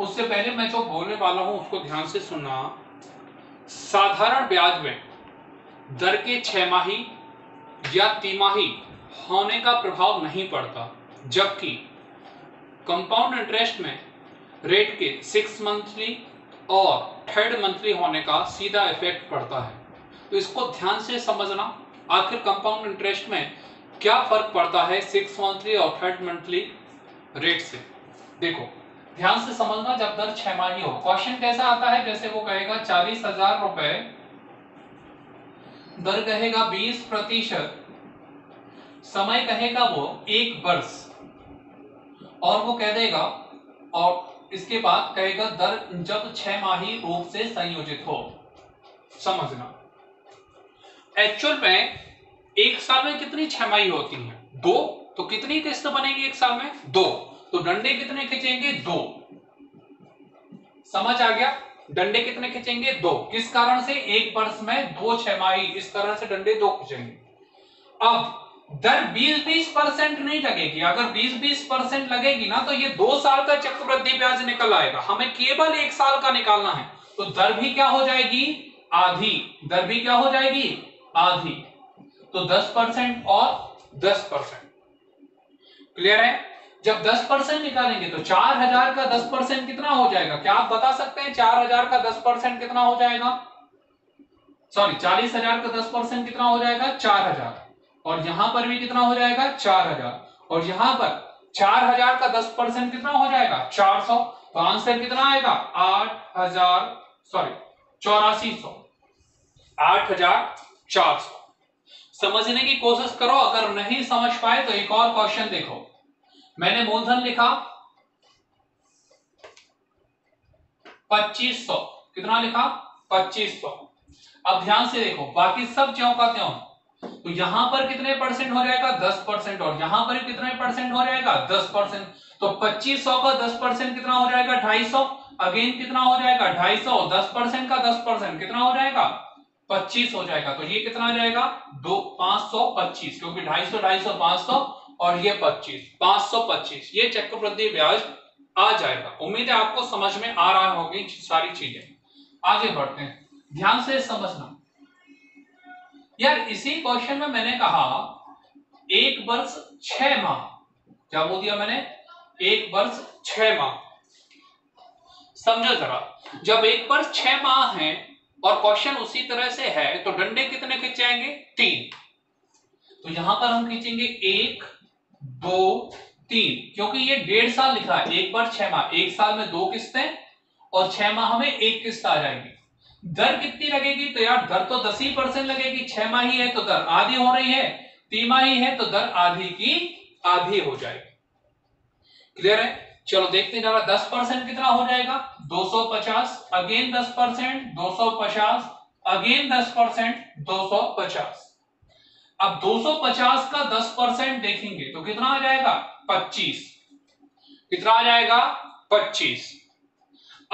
उससे पहले मैं जो बोलने वाला हूं उसको ध्यान से सुनना। साधारण ब्याज में दर के छह माही या तिमाही होने का प्रभाव नहीं पड़ता, जबकि कंपाउंड इंटरेस्ट में रेट के सिक्स मंथली और थर्ड मंथली होने का सीधा इफेक्ट पड़ता है। तो इसको ध्यान से समझना, आखिर कंपाउंड इंटरेस्ट में क्या फर्क पड़ता है सिक्स मंथली और थर्ड मंथली रेट से। देखो ध्यान से समझना, जब दर छह माही हो, क्वेश्चन कैसा आता है, जैसे वो कहेगा चालीस हजार रुपए, दर कहेगा बीस प्रतिशत, समय कहेगा वो एक वर्ष, और वो कह देगा, और इसके बाद कहेगा दर जब छह माही रूप से संयोजित हो। समझना, एक्चुअल में एक साल में कितनी छह माही होती है, दो। तो कितनी किस्त बनेगी एक साल में, दो। तो डंडे कितने खिंचेंगे, दो। समझ आ गया, डंडे कितने खिंचेंगे, दो। किस कारण से, एक वर्ष में दो छमाही, इस कारण से डंडे दो खिंचेंगे। अब दर बीस बीस परसेंट नहीं लगेगी, अगर बीस बीस परसेंट लगेगी ना तो ये दो साल का चक्रवृद्धि ब्याज निकल आएगा, हमें केवल एक साल का निकालना है। तो दर भी क्या हो जाएगी, आधी। दर भी क्या हो जाएगी, आधी। तो दस परसेंट और दस परसेंट। क्लियर है, जब दस परसेंट निकालेंगे तो चार हजार का दस परसेंट कितना हो जाएगा, क्या आप बता सकते हैं, चार हजार का दस परसेंट कितना हो जाएगा, सॉरी चालीस हजार का दस परसेंट कितना हो जाएगा, चार हजार। और यहां पर भी कितना हो जाएगा, चार हजार। और यहां पर चार हजार का दस परसेंट कितना हो जाएगा, चार सौ। तो आंसर कितना आएगा आठ हजार सॉरी चौरासी सौ आठ हजार चार सौ। समझने की कोशिश करो, अगर नहीं समझ पाए तो एक और क्वेश्चन देखो। मैंने मूलधन लिखा पच्चीस सौ, कितना लिखा पच्चीस सौ। अब ध्यान से देखो बाकी सब ज्यों का त्यों, तो यहां पर कितने परसेंट हो जाएगा दस परसेंट और यहां पर कितने परसेंट हो जाएगा दस परसेंट। तो पच्चीस सौ का दस परसेंट कितना हो जाएगा ढाई सौ, अगेन कितना हो जाएगा ढाई सौ, दस परसेंट का दस परसेंट कितना हो जाएगा पच्चीस हो जाएगा। तो ये कितना आ जाएगा दो पांच सौ पच्चीस, क्योंकि ढाई सौ ढाई सौ पांच सौ और ये पच्चीस पांच सौ पच्चीस, ये चक्रवृद्धि ब्याज आ जाएगा। उम्मीद है आपको समझ में आ रहा होगी सारी चीजें। आगे बढ़ते हैं, ध्यान से समझना यार। इसी क्वेश्चन में मैंने कहा एक वर्ष छह माह, क्या बोल दिया मैंने एक वर्ष छह माह। समझो जरा, जब एक वर्ष छह माह है और क्वेश्चन उसी तरह से है तो डंडे कितने खींचेंगे तीन। तो यहां पर हम खींचेंगे एक दो तीन, क्योंकि ये डेढ़ साल लिखा है एक वर्ष छह माह, एक साल में दो किस्तें और छह माह में एक किस्त आ जाएगी। दर कितनी लगेगी, तो यार दर तो दस ही परसेंट लगेगी, छह माही है तो दर आधी हो रही है, तिमाही है तो दर आधी की आधी हो जाएगी। क्लियर है, चलो देखते जरा दस परसेंट कितना हो जाएगा दो सौ पचास, अगेन दस परसेंट दो सौ पचास, अगेन दस परसेंट दो सौ पचास। अब दो सौ पचास का दस परसेंट देखेंगे तो कितना आ जाएगा पच्चीस, कितना आ जाएगा पच्चीस।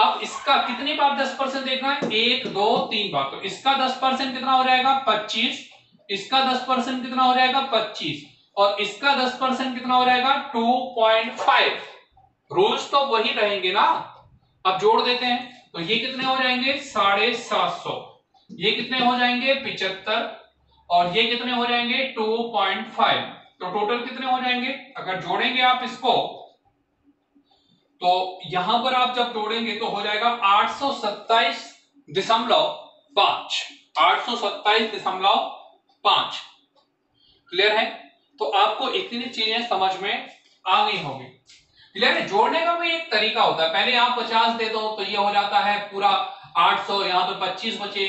अब इसका कितनी बार दस परसेंट देखना है एक दो तीन बार, तो इसका दस परसेंट कितना हो जाएगा पच्चीस, इसका दस परसेंट कितना हो जाएगा पच्चीस और इसका दस परसेंट कितना हो जाएगा टू पॉइंट फाइव। रूल्स तो वही रहेंगे ना। अब जोड़ देते हैं तो ये कितने हो जाएंगे साढ़े सात सौ, ये कितने हो जाएंगे पिचहत्तर और ये कितने हो जाएंगे टू पॉइंट फाइव। तो टोटल कितने हो जाएंगे, अगर जोड़ेंगे आप इसको तो यहां पर आप जब जोड़ेंगे तो हो जाएगा आठ सौ सत्ताईस दशमलव पांच, आठ सौ सत्ताईस दशमलव पांच। क्लियर है, तो आपको इतनी चीजें समझ में आ गई होगी। क्लियर है, जोड़ने का भी एक तरीका होता है, पहले आप पचास दे दो तो ये हो जाता है पूरा आठ सौ, यहाँ पे पच्चीस बचे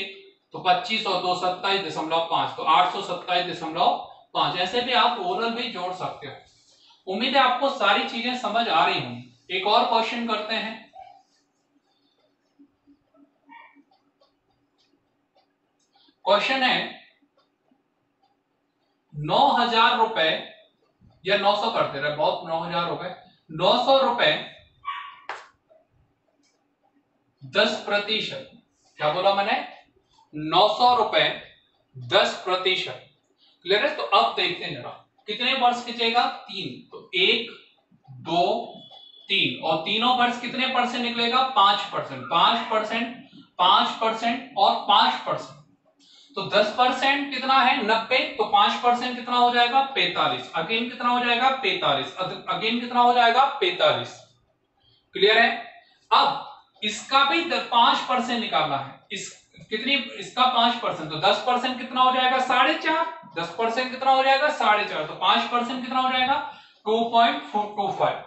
तो पच्चीस और दो सत्ताईस दशमलव पांच, तो आठ सौ सत्ताईस दशमलव पांच। ऐसे भी आप ओरल भी जोड़ सकते हो। उम्मीद है आपको सारी चीजें समझ आ रही होंगी। एक और क्वेश्चन करते हैं, क्वेश्चन है नौ हजार रुपए या नौ सौ करते रहे बहुत, नौ हजार रुपए नौ सौ रुपए दस प्रतिशत, क्या बोला मैंने नौ सौ रुपए दस प्रतिशत। क्लियर है, तो अब देखते हैं जरा कितने वर्ष खींचेगा तीन, तो एक दो तीन और तीनों वर्ष कितने परसेंट निकलेगा पांच परसेंट, पांच परसेंट पांच परसेंट और पांच परसेंट। तो दस परसेंट कितना है नब्बे, तो पांच परसेंट कितना हो जाएगा पैंतालीस, अगेन कितना हो जाएगा पैंतालीस, अगेन कितना हो जाएगा पैंतालीस। क्लियर है, अब इसका भी पांच परसेंट निकालना है, इस कितनी इसका पांच परसेंट, तो दस परसेंट कितना हो जाएगा साढ़े चार, दस परसेंट कितना हो जाएगा साढ़े चार, तो पांच परसेंट कितना हो जाएगा two point four two five.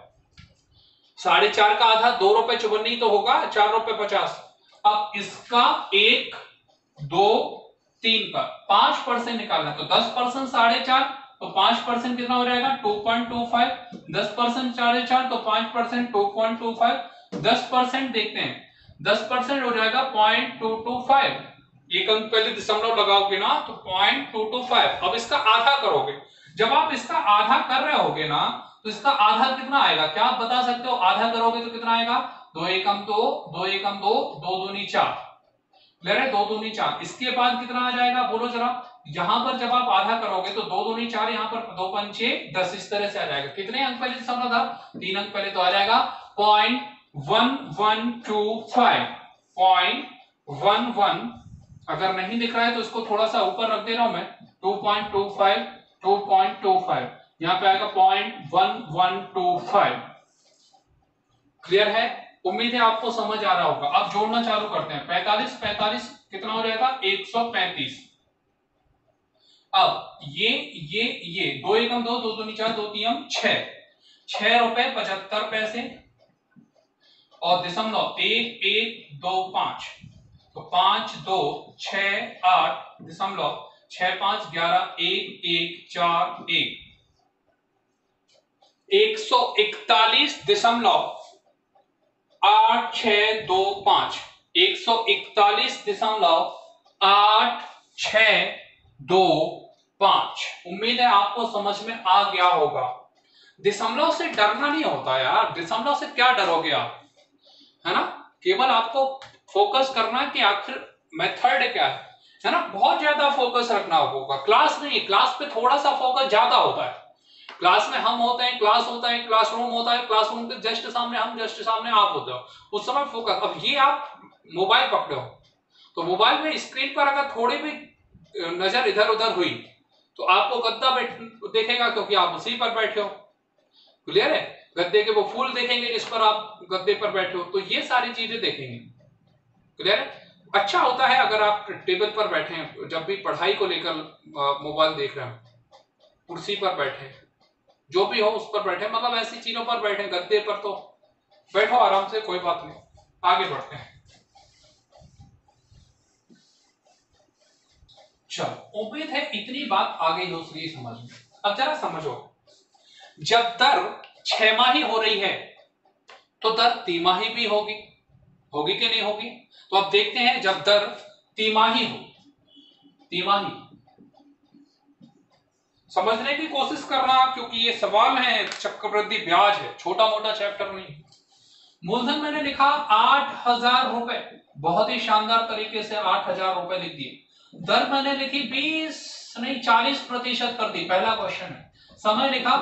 साढ़े चार का आधा दो रुपए चौवन्नी तो होगा चार रुपए पचास। अब इसका एक दो तीन का पांच परसेंट निकालना है, तो दस परसेंट साढ़े चार तो पांच परसेंट कितना हो जाएगा टू पॉइंट टू फाइव, दस परसेंट साढ़े चार तो पांच percent two point two five, दस परसेंट देखते हैं दस परसेंट हो जाएगा पॉइंट टू टू फाइव, ये कम पहले दशमलव लगाओगे ना तो पॉइंट टू टू फाइव। अब इसका आधा करोगे, जब आप इसका आधा कर रहे होगे ना तो इसका आधा कितना आएगा, क्या आप बता सकते हो, आधा करोगे तो कितना आएगा दो एकम दो, दो एकम दो, दो दूनी चार। क्लियर है, दो दूनी चार। इसके बाद कितना आ जाएगा बोलो जरा, यहां पर जब आप आधा करोगे तो दो दूनी चार, यहाँ पर दो पंचे दस, इस तरह से आ जाएगा। कितने अंक पहले समझा था तीन अंक पहले, तो आ जाएगा point one one two five, point one one. अगर नहीं दिख रहा है तो इसको थोड़ा सा ऊपर रख दे रहा हूं मैं, two point two five two point two five यहाँ पे आएगा point one one two five. Clear है, उम्मीद है आपको समझ आ रहा होगा। अब जोड़ना चालू करते हैं, पैंतालीस पैंतालीस कितना हो जाएगा एक सौ पैंतीस। अब ये ये ये दो एकम दो, दो दूनी चार, दो तीन छह, छह रुपए पचहत्तर पैसे और दशमलव एक एक दो पांच, तो पांच दो छह आठ दशमलव छह पांच ग्यारह एक एक चार एक एक सौ इकतालीस दशमलव आठ छह दो पांच एक सौ इकतालीस दशमलव आठ छह दो पांच। उम्मीद है आपको समझ में आ गया होगा। दशमलव से डरना नहीं होता यार, दशमलव से क्या डरोगे आप, है ना। केवल आपको फोकस करना है कि आखिर मेथड क्या है, है ना। बहुत ज्यादा फोकस रखना होगा, क्लास नहीं, क्लास पे थोड़ा सा फोकस ज्यादा होता है। क्लास में हम होते हैं, क्लास होता है, क्लासरूम होता है, क्लासरूम के जस्ट सामने हम, जस्ट सामने आप होते हो, उस समय फोकस। अब ये आप मोबाइल पकड़े हो तो मोबाइल में स्क्रीन पर अगर थोड़ी भी नजर इधर उधर हुई तो आपको गद्दा देखेगा, क्योंकि आप उसी पर बैठे हो। क्लियर है। गद्दे के वो फूल देखेंगे जिस पर आप गद्दे पर बैठे हो, तो ये सारी चीजें देखेंगे। क्लियर है। अच्छा होता है अगर आप टेबल पर बैठे हैं, जब भी पढ़ाई को लेकर मोबाइल देख रहे हो, कुर्सी पर बैठे, जो भी हो उस पर बैठे, मतलब ऐसी चीजों पर बैठे, गद्दे पर तो बैठो आराम से, कोई बात नहीं। आगे बढ़ते हैं। चलो, उम्मीद है इतनी बात आ गई हो श्री समझ में। अब जरा समझो, जब दर छमाही हो रही है तो दर तिमाही भी होगी, होगी कि नहीं होगी। तो अब देखते हैं, जब दर तिमाही हो, तिमाही समझने की कोशिश करना, क्योंकि ये सवाल है, चक्रवृद्धि ब्याज है, छोटा मोटा चैप्टर नहीं। मूलधन मैंने लिखा आठ हजार रुपए, बहुत ही शानदार तरीके से आठ हजार रुपए लिख दिए। दर मैंने लिखी बीस नहीं चालीस प्रतिशत कर दी, पहला क्वेश्चन है। समय लिखा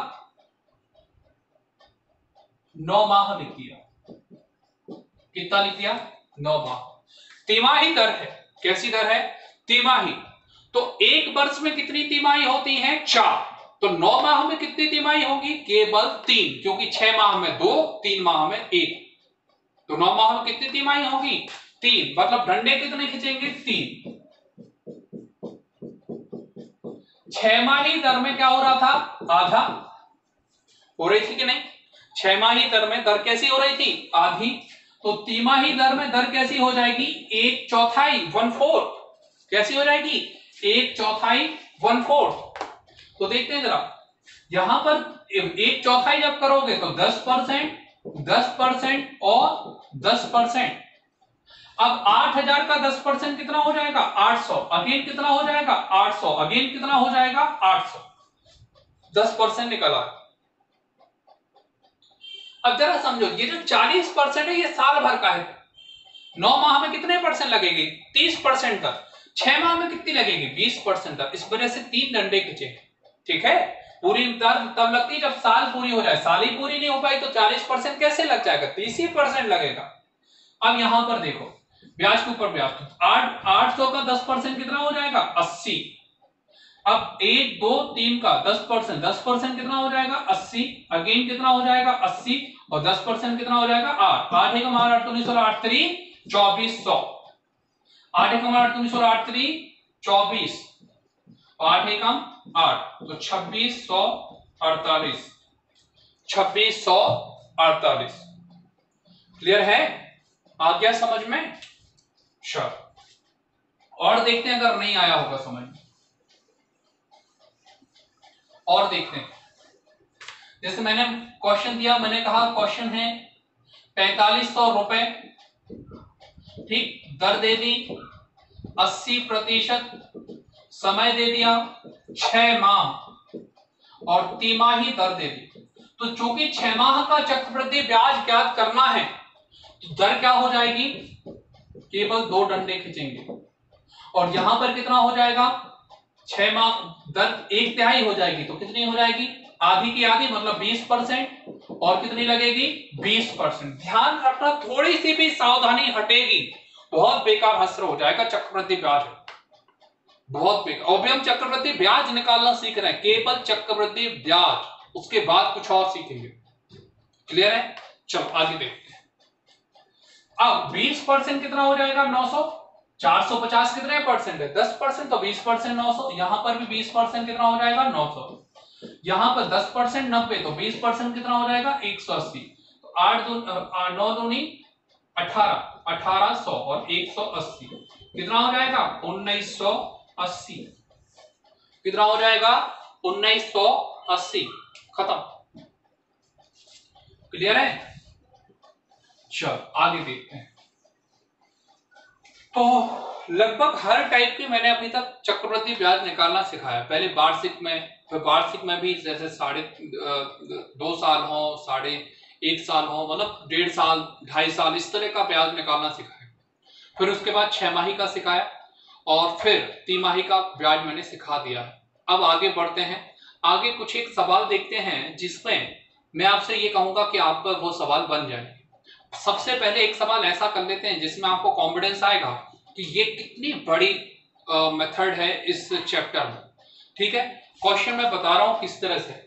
नौ माह लिख दिया, कितना लिख दिया, नौ माह। तिमाही दर है, कैसी दर है, तिमाही। तो एक वर्ष में कितनी तिमाही होती है, चार। तो नौ माह में कितनी तिमाही होगी, केवल तीन, क्योंकि छह माह में दो, तीन माह में एक। तो नौ माह में कितनी तिमाही होगी, तीन। मतलब डंडे कितने खींचेंगे, तीन। छमाही दर में क्या हो रहा था, आधा हो रही थी कि नहीं। छमाही दर में दर कैसी हो रही थी, आधी। तो तिमाही दर में दर कैसी हो जाएगी, एक चौथाई, वन फोर्थ। कैसी हो जाएगी, एक चौथाई, वन फोर्थ। तो देखते हैं जरा, यहां पर एक चौथाई जब करोगे तो दस परसेंट, दस परसेंट और दस परसेंट। अब आठ हजार का दस परसेंट कितना हो जाएगा, आठ सौ। अगेन कितना हो जाएगा, आठ सौ। अगेन कितना हो जाएगा, आठ सौ। दस परसेंट निकला। अब जरा समझो, ये जो चालीस परसेंट है ये साल भर का है। नौ माह में कितने परसेंट लगेगी, तीस परसेंट तक। छह माह में कितनी लगेगी, बीस परसेंट तक। इस वजह से तीन डंडे खिंचे, ठीक है। पूरी दर तब लगती है जब साल पूरी हो जाए, साल ही पूरी नहीं हो पाई तो चालीस परसेंट कैसे लग जाएगा, तीस ही परसेंट लगेगा। अब यहां पर देखो, ब्याज के ऊपर ब्याज, आठ आठ सौ का दस परसेंट कितना हो जाएगा, अस्सी। अब एक दो तीन का दस परसेंट, दस परसेंट कितना हो जाएगा, अस्सी। अगेन कितना हो जाएगा, अस्सी। और दस परसेंट कितना हो जाएगा, आठ। आठ एक हमारा आठ उन्नीस सोलह, आठ त्री चौबीस सौ। आठ एक हमारा आठ उन्नीस सोलह, आठ त्री चौबीस, आठ एकम आठ, तो छब्बीस सौ अड़तालीस, छब्बीस सौ अड़तालीस। क्लियर है, आ गया समझ में। श्योर। और देखते हैं, अगर नहीं आया होगा समझ में, और देखते हैं। जैसे मैंने क्वेश्चन दिया, मैंने कहा क्वेश्चन है पैंतालीस सौ रुपए, ठीक। दर दे दी अस्सी प्रतिशत, समय दे दिया छह माह और तिमाही दर दे दी। तो चूंकि छह माह का चक्रवृद्धि ब्याज ज्ञात करना है तो दर क्या हो जाएगी, केवल दो डंडे खींचेंगे। और यहां पर कितना हो जाएगा, छह माह दर एक तिहाई हो जाएगी, तो कितनी हो जाएगी, आधी की आधी, मतलब बीस परसेंट। और कितनी लगेगी, बीस परसेंट। ध्यान रखना, थोड़ी सी भी सावधानी हटेगी बहुत बेकार हसर हो जाएगा चक्रवृद्धि ब्याज, बहुत बेकार। और भी हम चक्रवृद्धि ब्याज निकालना सीख रहे हैं, केवल चक्रवृद्धि ब्याज, उसके बाद कुछ और सीखेंगे। क्लियर है। चलो आगे देखते हैं। अब बीस परसेंट कितना हो जाएगा, नौ सौ। चार सौ पचास कितने परसेंट है, दस परसेंट, तो बीस परसेंट नौ सौ। यहां पर भी बीस परसेंट कितना हो जाएगा, नौ सौ। यहां पर दस परसेंट नब्बे, तो बीस परसेंट कितना हो जाएगा, एक सौ अस्सी। आठ दो, नौ दूनी अठारह अठारह सौ और एक सौ अस्सी कितना हो जाएगा उन्नीस सौ अस्सी कितना हो जाएगा उन्नीस सौ अस्सी खत्म। क्लियर है। चल आगे देखते हैं। तो लगभग हर टाइप के मैंने अभी तक चक्रवृद्धि ब्याज निकालना सिखाया। पहले वार्षिक में फिर वार्षिक में भी जैसे साढ़े दो साल हो साढ़े एक साल हो मतलब डेढ़ साल ढाई साल इस तरह का ब्याज निकालना सिखाया। फिर उसके बाद छह माही का सिखाया और फिर तिमाही का ब्याज मैंने सिखा दिया। अब आगे बढ़ते हैं। आगे कुछ एक सवाल देखते हैं जिसमें मैं आपसे ये कहूंगा कि आपका वो सवाल बन जाए। सबसे पहले एक सवाल ऐसा कर लेते हैं जिसमें आपको कॉन्फिडेंस आएगा कि ये कितनी बड़ी मेथड है इस चैप्टर में। ठीक है, क्वेश्चन मैं बता रहा हूं किस तरह से।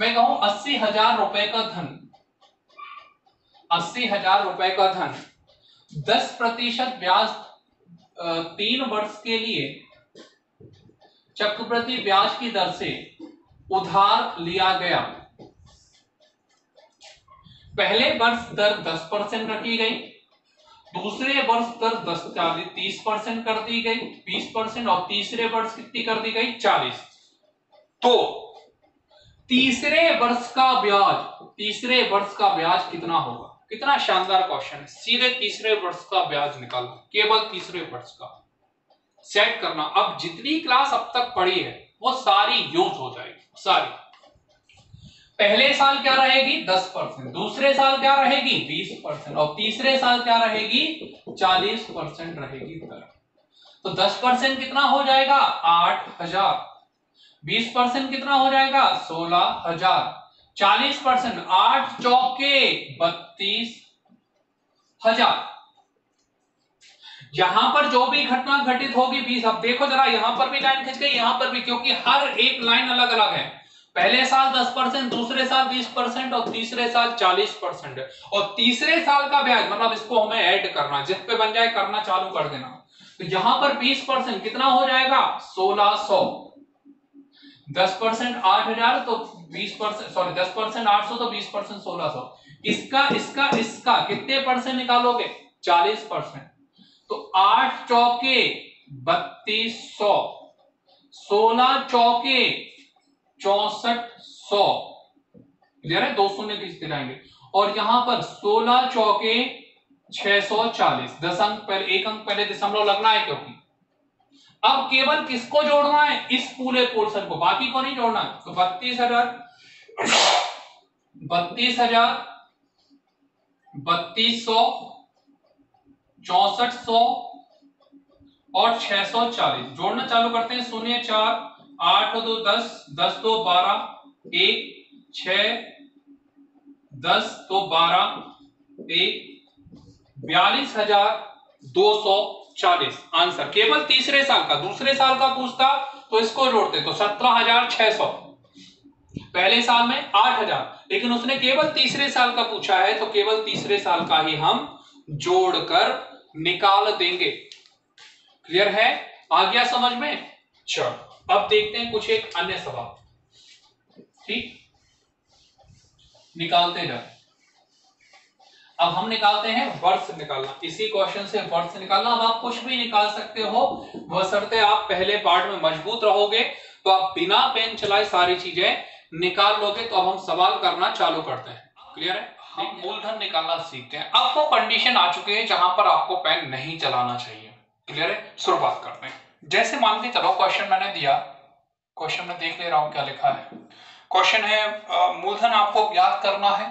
मैं कहूं अस्सी हजार रुपए का धन अस्सी हजार रुपए का धन दस प्रतिशत ब्याज तीन वर्ष के लिए चक्रवृद्धि ब्याज की दर से उधार लिया गया। पहले वर्ष दर दस परसेंट रखी गई, दूसरे वर्ष दर दस तीस परसेंट कर दी गई बीस परसेंट और तीसरे वर्ष कितनी कर दी गई चालीस। तो तीसरे वर्ष का ब्याज तीसरे वर्ष का ब्याज कितना होगा। कितना शानदार क्वेश्चन है। सीधे तीसरे वर्ष का ब्याज निकालो, केवल तीसरे वर्ष का सेट करना। अब जितनी क्लास अब तक पढ़ी है वो सारी यूज हो जाएगी सारी। पहले साल क्या रहेगी दस परसेंट, दूसरे साल क्या रहेगी बीस परसेंट और तीसरे साल क्या रहेगी चालीस परसेंट रहेगी दर। तो दस परसेंट कितना हो जाएगा आठ हजार, बीस परसेंट कितना हो जाएगा सोलह हजार, चालीस परसेंट आठ चौके बत्तीस हजार। यहां पर जो भी घटना घटित होगी बीस। अब देखो जरा यहां पर भी लाइन खींच गई यहां पर भी, क्योंकि हर एक लाइन अलग अलग है। पहले साल दस परसेंट दूसरे साल बीस परसेंट और तीसरे साल चालीस परसेंट और तीसरे साल का ब्याज मतलब इसको हमें ऐड करना जिस पे बन जाए करना चालू कर देना। तो यहां पर बीस परसेंट कितना हो जाएगा सोलह सौ, दस परसेंट आठ हजार तो बीस परसेंट सॉरी दस परसेंट आठ सौ तो बीस परसेंट सोलह सौ इसका इसका इसका कितने परसेंट निकालोगे चालीस परसेंट। तो आठ चौके बत्तीस सौ, सोलह चौके चौसठ सौ दो शून्य बीस दिलाएंगे और यहां पर सोलह चौके छह सौ चालीस। दस अंक पहले एक अंक पहले दशमलव लगना है क्योंकि अब केवल किसको जोड़ना है इस पूरे पोर्शन को, बाकी को नहीं जोड़ना है। तो बत्तीस हजार बत्तीस हजार बत्तीस सौ चौसठ सौ और छह सौ चालीस जोड़ना चालू करते हैं। शून्य चार आठ दो दस, दस दो बारह एक, छ दस दो बारह एक, बयालीस हजार दो सौ चालीस आंसर। केवल तीसरे साल का, दूसरे साल का पूछता तो इसको जोड़ते तो सत्रह हजार छह सौ, पहले साल में आठ हजार, लेकिन उसने केवल तीसरे साल का पूछा है तो केवल तीसरे साल का ही हम जोड़कर निकाल देंगे। क्लियर है, आ गया समझ में। चलो अब देखते हैं कुछ एक अन्य सवाल। ठीक, निकालते जाए। अब हम निकालते हैं वर्ष निकालना। इसी क्वेश्चन से वर्ष निकालना। अब आप कुछ भी निकाल सकते हो बशर्ते आप पहले पार्ट में मजबूत रहोगे। तो आप बिना पेन चलाए सारी चीजें निकाल लोगे। तो अब हम सवाल करना चालू करते हैं। क्लियर है, हम मूलधन निकालना सीखते हैं। अब वो कंडीशन आ चुकी है जहां पर आपको पेन नहीं चलाना चाहिए। क्लियर है, शुरुआत करते हैं। जैसे मान के चलो क्वेश्चन मैंने दिया, क्वेश्चन में देख ले रहा हूं क्या लिखा है। क्वेश्चन है मूलधन आपको ज्ञात करना है,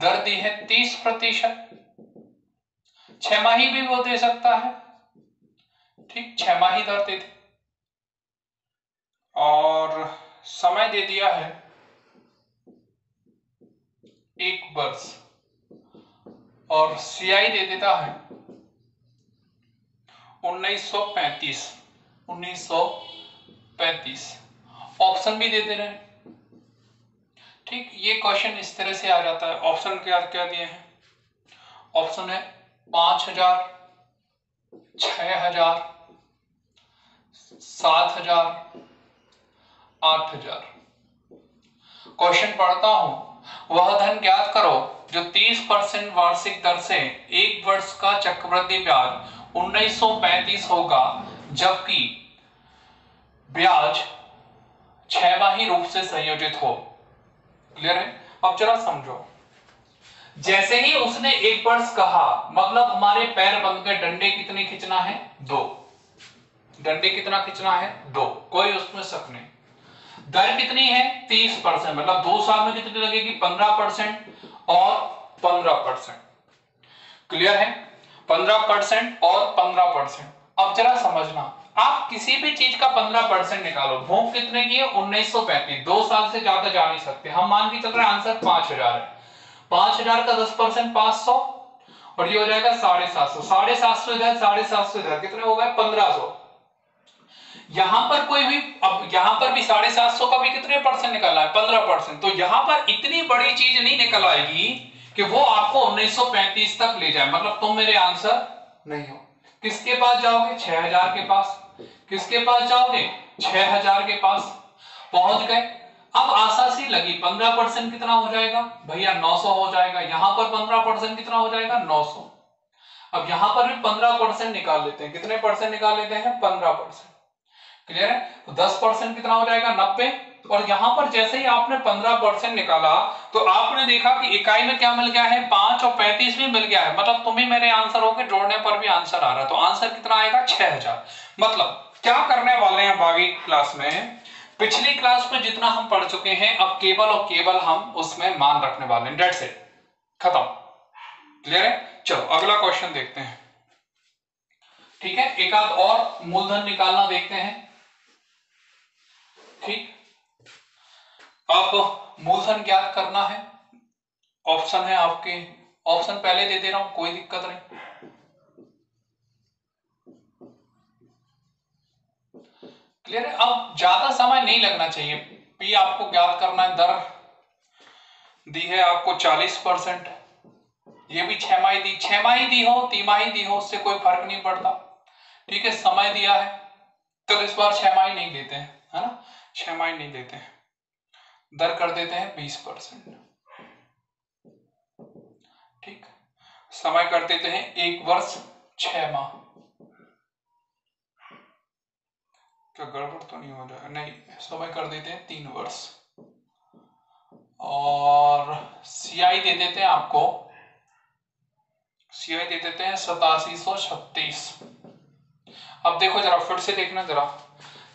दर दी है तीस प्रतिशत, छह माही भी वो दे सकता है। ठीक, छह माही दर दे दी और समय दे दिया है एक वर्ष और सीआई दे देता है उन्नीस सौ पैंतीस, उन्नीस सौ पैंतीस ऑप्शन भी दे दे रहे हैं। ठीक, ये क्वेश्चन इस तरह से आ जाता है। ऑप्शन क्या क्या दिए हैं, ऑप्शन है पांच हजार छह हजार सात हजार आठ हजार। क्वेश्चन पढ़ता हूं, वह धन ज्ञात करो जो तीस परसेंट वार्षिक दर से एक वर्ष का चक्रवृद्धि ब्याज उन्नीस सौ पैंतीस होगा, जबकि ब्याज छमाही रूप से संयोजित हो। क्लियर है? अब जरा समझो, जैसे ही उसने एक वर्ष कहा मतलब हमारे पैर बंद के डंडे कितने खींचना है? दो। डंडे कितना खींचना है? दो। कोई उसमें शक नहीं। दर कितनी है? तीस परसेंट। मतलब दो साल में कितनी लगेगी? पंद्रह परसेंट और पंद्रह परसेंट। क्लियर है? पंद्रह परसेंट और पंद्रह परसेंट। अब जरा समझना, आप किसी भी चीज का पंद्रह परसेंट निकालो। भूख कितने की है? उन्नीस सौ पैंतीस। दो साल से ज्यादा जा नहीं सकते। हम मान के चल रहे आंसर पांच हजार है। पांच हजार का दस परसेंट पांच सौ और ये हो जाएगा साढ़े सात सौ। साढ़े सात सौ इधर, साढ़े सात सौ इधर, कितने हो गए? पंद्रह सौ। यहां पर कोई भी, अब यहां पर भी साढ़े सात सौ का भी कितने परसेंट निकला है? पंद्रह परसेंट। तो यहां पर इतनी बड़ी चीज नहीं निकल आएगी कि वो आपको उन्नीस सौ पैंतीस तक ले जाए। मतलब तुम मेरे आंसर नहीं हो। किसके पास जाओगे? छह हजार के पास। किसके पास जाओगे? छह हजार के पास पहुंच गए। अब आशा सी लगी, पंद्रह परसेंट कितना हो जाएगा भैया? नौ सौ हो जाएगा। यहां पर पंद्रह परसेंट कितना हो जाएगा? नौ सौ। अब यहां पर भी पंद्रह परसेंट निकाल लेते हैं। कितने परसेंट निकाल लेते हैं? पंद्रह परसेंट। क्लियर है? तो दस परसेंट कितना हो जाएगा? नब्बे। और यहां पर जैसे ही आपने पंद्रह परसेंट निकाला तो आपने देखा कि इकाई में क्या मिल गया है? पांच। और पैंतीस भी मिल गया है। मतलब तुम्हें मेरे आंसर हो के जोड़ने पर भी आंसर आ रहा है। तो आंसर कितना आएगा? छह हजार। मतलब क्या करने वाले हैं बाकी क्लास में? पिछली क्लास में जितना हम पढ़ चुके हैं अब केवल और केवल हम उसमें मान रखने वाले हैं। दैट्स इट, खत्म। क्लियर है? चलो अगला क्वेश्चन देखते हैं। ठीक है, एक आध और मूलधन निकालना देखते हैं। ठीक, अब मूलधन ज्ञात करना है। ऑप्शन है आपके, ऑप्शन पहले दे दे रहा हूं, कोई दिक्कत नहीं। क्लियर है? अब ज्यादा समय नहीं लगना चाहिए। पी आपको ज्ञात करना है। दर दी है आपको चालीस परसेंट, ये भी छमाही दी। छमाही दी हो, तिमाही दी हो, उससे कोई फर्क नहीं पड़ता। ठीक है, समय दिया है। तो इस बार छमाही नहीं देते हैं, है ना? छमाही नहीं देते हैं, दर कर देते हैं बीस परसेंट। ठीक, समय कर देते हैं एक वर्ष छह माह। क्या गड़बड़ तो नहीं हो जाएगा? नहीं, समय कर देते हैं तीन वर्ष और सीआई दे देते हैं आपको, सीआई दे देते हैं सतासी सौ छत्तीस। अब देखो जरा, फिर से देखना जरा,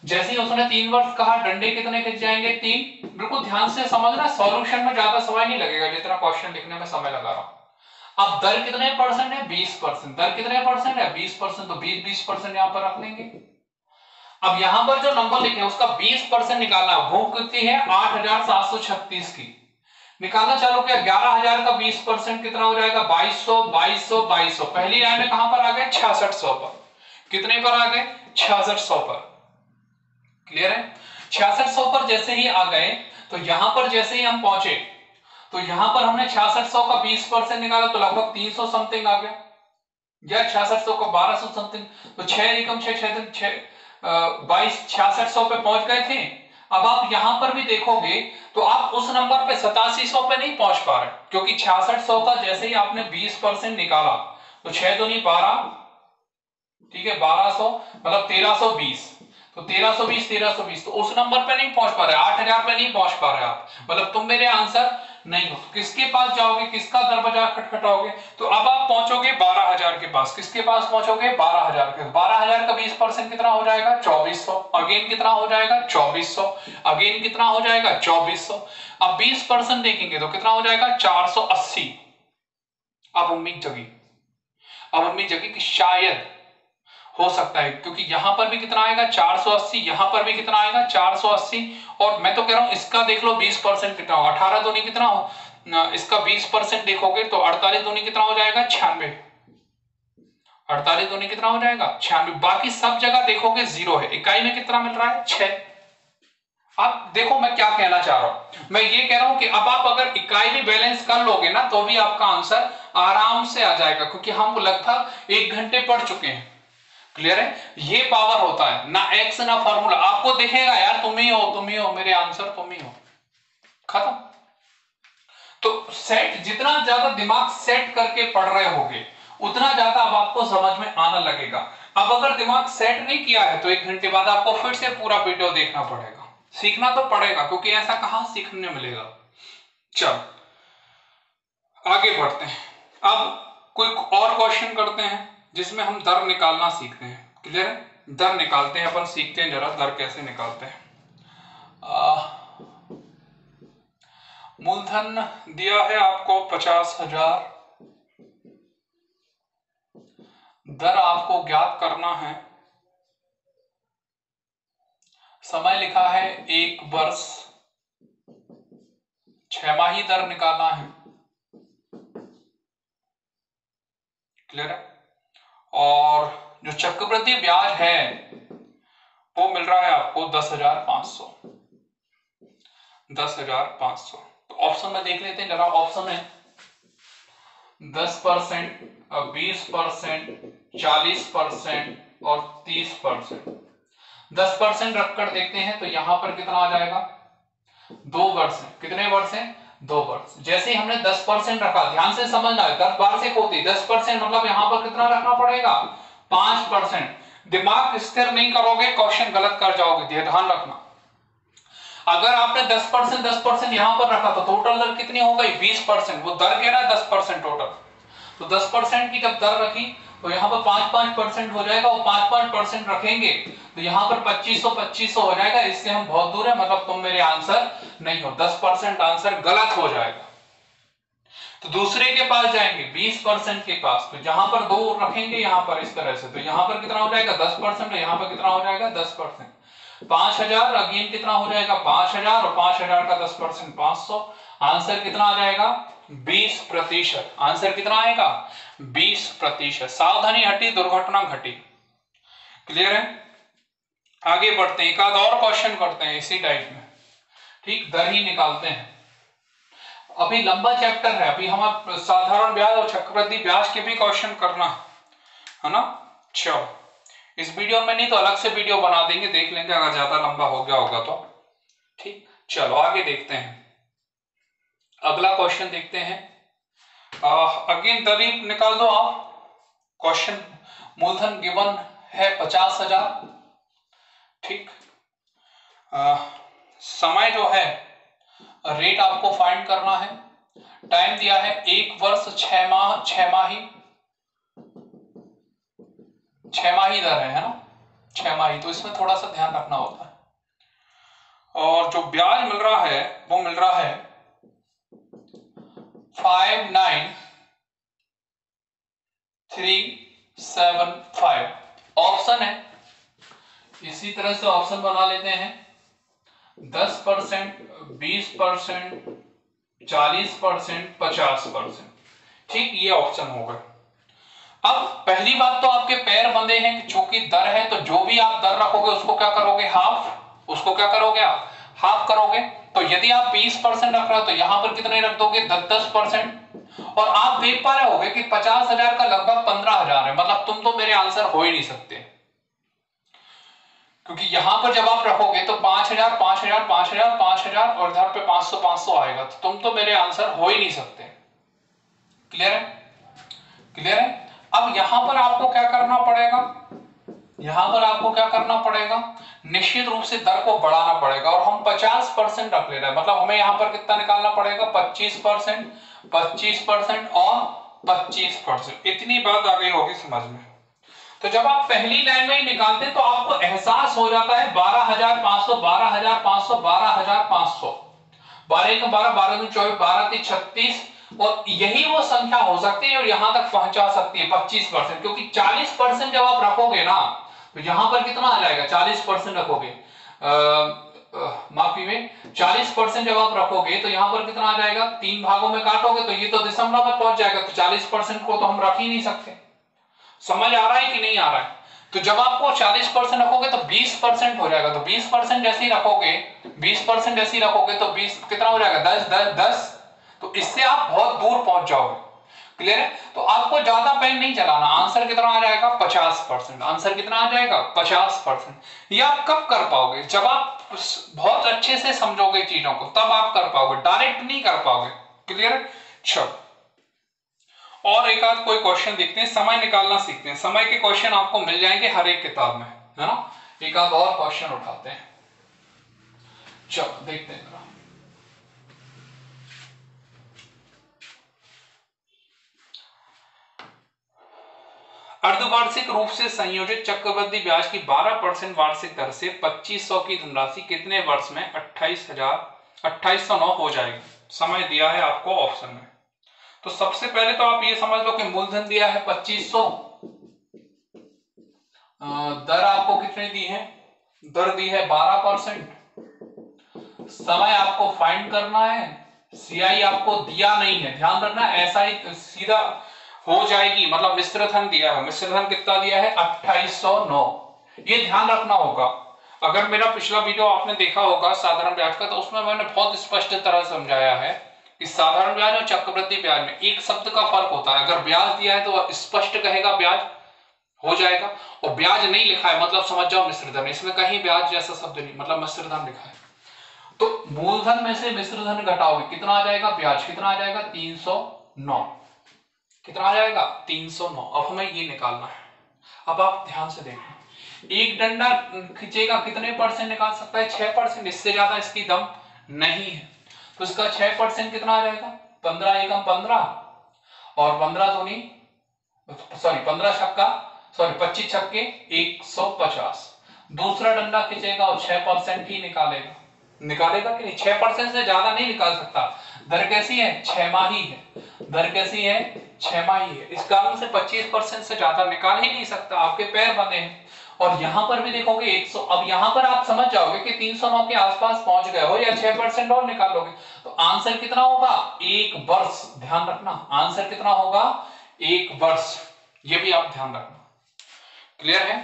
जैसे ही उसने तीन वर्ष कहा डंडे कितने खिंच जाएंगे? तीन। बिल्कुल ध्यान से समझना, सॉल्यूशन में ज्यादा समय नहीं लगेगा जितना क्वेश्चन लिखने में समय लगा रहा हूं। अब दर कितने परसेंट है? बीस परसेंट। दर कितने परसेंट है? बीस परसेंट। तो बीस बीस परसेंट यहां पर रख लेंगे। अब यहां पर जो नंबर लिखे उसका बीस परसेंट निकालना। भूख कितनी है? आठ हजार सात सौ छत्तीस की निकालना चालू किया। ग्यारह हजार का बीस परसेंट कितना हो जाएगा? बाईस सौ बाईस सौ बाईस सौ। पहली लाइन में कहां पर आ गए? छियासठ सौ पर। कितने पर आ गए? छियासठ सौ पर। क्लियर है? छियासठ सौ पर जैसे ही आ गए तो यहां पर जैसे ही हम पहुंचे तो यहां पर हमने छियासठ सौ का बीस परसेंट निकाला तो लगभग तीन सौ समथिंग आ गया, या छियासठ सौ का बारह सौ समथिंग। तो छह एकम छह, छह दिन छह बाईस, छियासठ सौ पे पहुंच गए थे। अब आप यहां पर भी देखोगे तो आप उस नंबर पे सतासी सौ पे नहीं पहुंच पा रहे, क्योंकि छियासठ सौ का जैसे ही आपने बीस परसेंट निकाला तो छह दो नहीं बारह, ठीक है, बारह सौ, मतलब तेरह सौ बीस। तो तेरह सौ बीस तेरह सौ बीस, तो उस नंबर पे नहीं पहुंच पा रहे, आठ हजार पे नहीं पहुंच पा रहे आप। मतलब तुम मेरे आंसर नहीं हो। किसके पास जाओगे? किसका दरवाजा खटखटाओगे? तो अब आप पहुंचोगे बारह हजार के पास। किसके पास पहुंचोगे? बारह हजार के। बारह हजार का बीस परसेंट कितना हो जाएगा? चौबीस सौ। अगेन कितना हो जाएगा? चौबीस सौ। अगेन कितना हो जाएगा? चौबीस सौ। अब बीस परसेंट देखेंगे तो कितना हो जाएगा? चार सौ अस्सी। अब उम्मीद जगी, अब उम्मीद जगी कि शायद हो सकता है, क्योंकि यहां पर भी कितना आएगा? चार सौ अस्सी। यहां पर भी कितना आएगा? चार सौ अस्सी। और मैं तो कह रहा हूं इसका देख लो बीस परसेंट कितना हो, अठारह दूनी कितना हो, इसका बीस परसेंट देखोगे तो अड़तालीस दूनी कितना हो जाएगा? छियानवे। अड़तालीस दूनी कितना हो जाएगा? छियानवे। बाकी सब जगह देखोगे जीरो है। इकाई में कितना मिल रहा है? छह। आप देखो मैं क्या कहना चाह रहा हूं, मैं ये कह रहा हूं कि अब आप अगर इकाई भी बैलेंस कर लोगे ना तो भी आपका आंसर आराम से आ जाएगा, क्योंकि हम लगभग एक घंटे पढ़ चुके हैं। क्लियर है? ये पावर होता है ना, एक्स ना फॉर्मूला। आपको दिखेगा यार तुम ही हो, तुम ही हो, मेरे आंसर तुम ही हो। खत्म। तो सेट जितना ज्यादा दिमाग सेट करके पढ़ रहे होगे उतना ज्यादा अब आपको समझ में आना लगेगा। अब अगर दिमाग सेट नहीं किया है तो एक घंटे बाद आपको फिर से पूरा वीडियो देखना पड़ेगा, सीखना तो पड़ेगा क्योंकि ऐसा कहां सीखने मिलेगा। चल आगे बढ़ते हैं, अब कोई और क्वेश्चन करते हैं जिसमें हम दर निकालना सीखते हैं। क्लियर है, दर निकालते हैं अपन, सीखते हैं जरा दर कैसे निकालते हैं। आ, मूलधन दिया है आपको पचास हजार, दर आपको ज्ञात करना है, समय लिखा है एक वर्ष, छमाही दर निकालना है। क्लियर है, और जो चक्रवृद्धि ब्याज है वो मिल रहा है आपको दस हजार पांच सौ, दस हजार पांच सौ। ऑप्शन में देख लेते हैं जरा, ऑप्शन है दस परसेंट, बीस परसेंट, चालीस परसेंट और तीस परसेंट। दस परसेंट रखकर देखते हैं तो यहां पर कितना आ जाएगा, दो वर्ष। कितने वर्ष है, दो वर्ष। जैसे ही हमने दस परसेंट रखा, ध्यान से समझना है, दस वार्षिक होती, दस परसेंट मतलब यहां पर कितना रखना पड़ेगा, पांच परसेंट। दिमाग स्थिर नहीं करोगे क्वेश्चन गलत कर जाओगे, ध्यान रखना। अगर आपने दस परसेंट दस परसेंट यहां पर रखा तो टोटल दर कितनी हो गई, बीस परसेंट। वो दर कह रहा है दस परसेंट टोटल, तो दस परसेंट की जब दर रखी तो यहाँ पर पांच पांच परसेंट हो जाएगा, और पांच पांच परसेंट रखेंगे तो यहाँ पर पच्चीस सौ पच्चीस सौ हो जाएगा। इससे हम बहुत दूर है, मतलब तुम मेरे आंसर नहीं हो, दस परसेंट आंसर गलत हो जाएगा। तो दूसरे के पास जाएंगे बीस परसेंट के पास, तो जहां पर दो रखेंगे यहाँ पर इस तरह से, तो यहाँ पर कितना हो जाएगा दस परसेंट, यहाँ पर कितना हो जाएगा दस परसेंट। पांच हजार अगेन कितना हो जाएगा, पांच हजार और पांच हजार का दस परसेंट पांच सौ। आंसर कितना आ जाएगा, बीस प्रतिशत। आंसर कितना आएगा, बीस प्रतिशत। सावधानी हटी दुर्घटना घटी। क्लियर है, आगे बढ़ते हैं, एक आध और क्वेश्चन करते हैं इसी टाइप में। ठीक, दर ही निकालते हैं, अभी लंबा चैप्टर है, अभी हम साधारण ब्याज और चक्रवृद्धि ब्याज के भी क्वेश्चन करना है ना। चलो इस वीडियो में नहीं तो अलग से वीडियो बना देंगे, देख लेंगे अगर ज्यादा लंबा हो गया होगा तो। ठीक, चलो आगे देखते हैं, अगला क्वेश्चन देखते हैं। अगेन दर निकाल दो आप। क्वेश्चन मूलधन गिवन है पचास हजार, ठीक, आ, समय जो है रेट आपको फाइंड करना है, टाइम दिया है एक वर्ष, छह माह, छह माही छमाही दर है ना, छमाही, तो इसमें थोड़ा सा ध्यान रखना होता है। और जो ब्याज मिल रहा है वो मिल रहा है five nine three seven five. Option है, इसी तरह से ऑप्शन बना लेते हैं, दस परसेंट बीस परसेंट चालीस परसेंट पचास परसेंट ठीक, ये ऑप्शन होगा। अब पहली बात तो आपके पैर बंधे हैं कि चूंकि दर है तो जो भी आप दर रखोगे उसको क्या करोगे, हाफ, उसको क्या करोगे आप, हाफ करोगे। तो यदि आप बीस परसेंट रख रहे हो तो यहाँ पर कितने रख दोगे, दस परसेंट। और आप देख पा रहे होगे कि पचास हजार का लगभग पंद्रह हजार है, मतलब तुम तो मेरे आंसर हो ही नहीं सकते, क्योंकि यहां पर जब आप रखोगे तो पांच हजार पांच हजार पांच हजार पांच हजार और इधर पे पांच सौ पांच सौ आएगा, तो तुम तो मेरे आंसर हो ही नहीं सकते। क्लियर है, क्लियर है। अब यहां पर आपको क्या करना पड़ेगा, यहां पर आपको क्या करना पड़ेगा, निश्चित रूप से दर को बढ़ाना पड़ेगा। और हम पचास परसेंट रख ले रहे हैं, मतलब हमें यहां पर कितना निकालना पड़ेगा, पच्चीस परसेंट, पच्चीस परसेंट और पच्चीस परसेंट। इतनी बात आ गई होगी समझ में। तो जब आप पहली लाइन में ही निकालते हैं तो आपको एहसास हो जाता है बारह हजार पांच सौ, बारह हजार पांच सौ, बारह हजार पांच सौ, बारह एक बारह, बारह चौबीस, बारह छत्तीस, और यही वो संख्या हो सकती है और यहां तक पहुंचा सकती है पच्चीस परसेंट। क्योंकि चालीस परसेंट जब आप रखोगे ना तो यहां पर कितना आ जाएगा, चालीस परसेंट रखोगे, माफी में चालीस परसेंट जब आप रखोगे तो यहां पर कितना आ जाएगा, तीन भागों में काटोगे तो ये तो दशमलव में पहुंच जाएगा, तो चालीस परसेंट को तो हम रख ही नहीं सकते। समझ आ रहा है कि नहीं आ रहा है। तो जब आपको चालीस परसेंट रखोगे तो बीस परसेंट हो जाएगा, तो बीस परसेंट जैसे ही रखोगे, बीस परसेंट जैसे ही रखोगे तो बीस कितना हो जाएगा, दस दस दस तो इससे आप बहुत दूर पहुंच जाओगे। क्लियर है, तो आपको ज्यादा पेन नहीं चलाना। आंसर कितना आ जाएगा, पचास परसेंट। आंसर कितना आ जाएगा, पचास परसेंट। ये आप कब कर पाओगे, जब आप बहुत अच्छे से समझोगे चीजों को, तब आप कर पाओगे, डायरेक्ट नहीं कर पाओगे। क्लियर है। छह और एक आध कोई क्वेश्चन देखते हैं, समय निकालना सीखते हैं। समय के क्वेश्चन आपको मिल जाएंगे हर एक किताब में, है ना। एक आध और क्वेश्चन उठाते हैं, चलो देखते हैं। अर्धवार्षिक रूप से संयोजित चक्रवृद्धि ब्याज की बारह परसेंट वार्षिक दर से पच्चीस सौ की धनराशि कितने वर्ष में अट्ठाईस हजार अट्ठाईस सौ नौ हो जाएगी। समय दिया है आपको ऑप्शन में। तो सबसे पहले तो आप ये समझ लो कि मूलधन दिया है पच्चीस सौ, दर आपको कितने दी है, दर दी है बारह परसेंट। समय आपको फाइंड करना है, सीआई आपको दिया नहीं है, ध्यान रखना। ऐसा ही सीधा हो जाएगी, मतलब मिश्रधन दिया है, मिश्रधन कितना दिया है अट्ठाईस सौ नौ। ये ध्यान रखना होगा। अगर मेरा पिछला वीडियो आपने देखा होगा साधारण ब्याज का, तो उसमें मैंने बहुत स्पष्ट तरह समझाया है कि साधारण ब्याज और चक्रवृद्धि ब्याज में एक शब्द का फर्क होता है। अगर ब्याज दिया है तो स्पष्ट कहेगा ब्याज हो जाएगा, और ब्याज नहीं लिखा है मतलब समझ जाओ मिश्रधन। इसमें कहीं ब्याज जैसा शब्द नहीं, मतलब मिश्रधन लिखा है। तो मूलधन में से मिश्रधन घटाओगे, कितना आ जाएगा ब्याज, कितना आ जाएगा तीन सौ नौ, कितना आ जाएगा तीन सौ नौ। अब हमें ये निकालना है। अब आप ध्यान से देखना, एक डंडा खींचेगा कितने परसेंट निकाल सकता है, छह परसेंट। इससे ज्यादा इसकी दम नहीं है। तो इसका छह परसेंट कितना आ जाएगा, पंद्रह एकम पंद्रह और पंद्रह दूनी सॉरी पंद्रह छक्का सॉरी पच्चीस छक्के एक सौ पचास। दूसरा डंडा खींचेगा और छह परसेंट ही निकालेगा, निकालेगा कि नहीं, छह परसेंट से ज्यादा नहीं निकाल सकता। दर कैसी है, छह माही है, दर कैसी है छह माही है। इस कारण से पच्चीस परसेंट से ज्यादा निकाल ही नहीं सकता, आपके पैर बंधे हैं। और यहाँ पर भी देखोगे सौ, अब यहाँ पर आप समझ जाओगे कि तीन सौ नौ के आसपास पहुंच गए हो या छह परसेंट और निकालोगे तो आंसर कितना होगा, एक वर्ष। ध्यान रखना आंसर कितना होगा, एक वर्ष। ये भी आप ध्यान रखना, क्लियर है।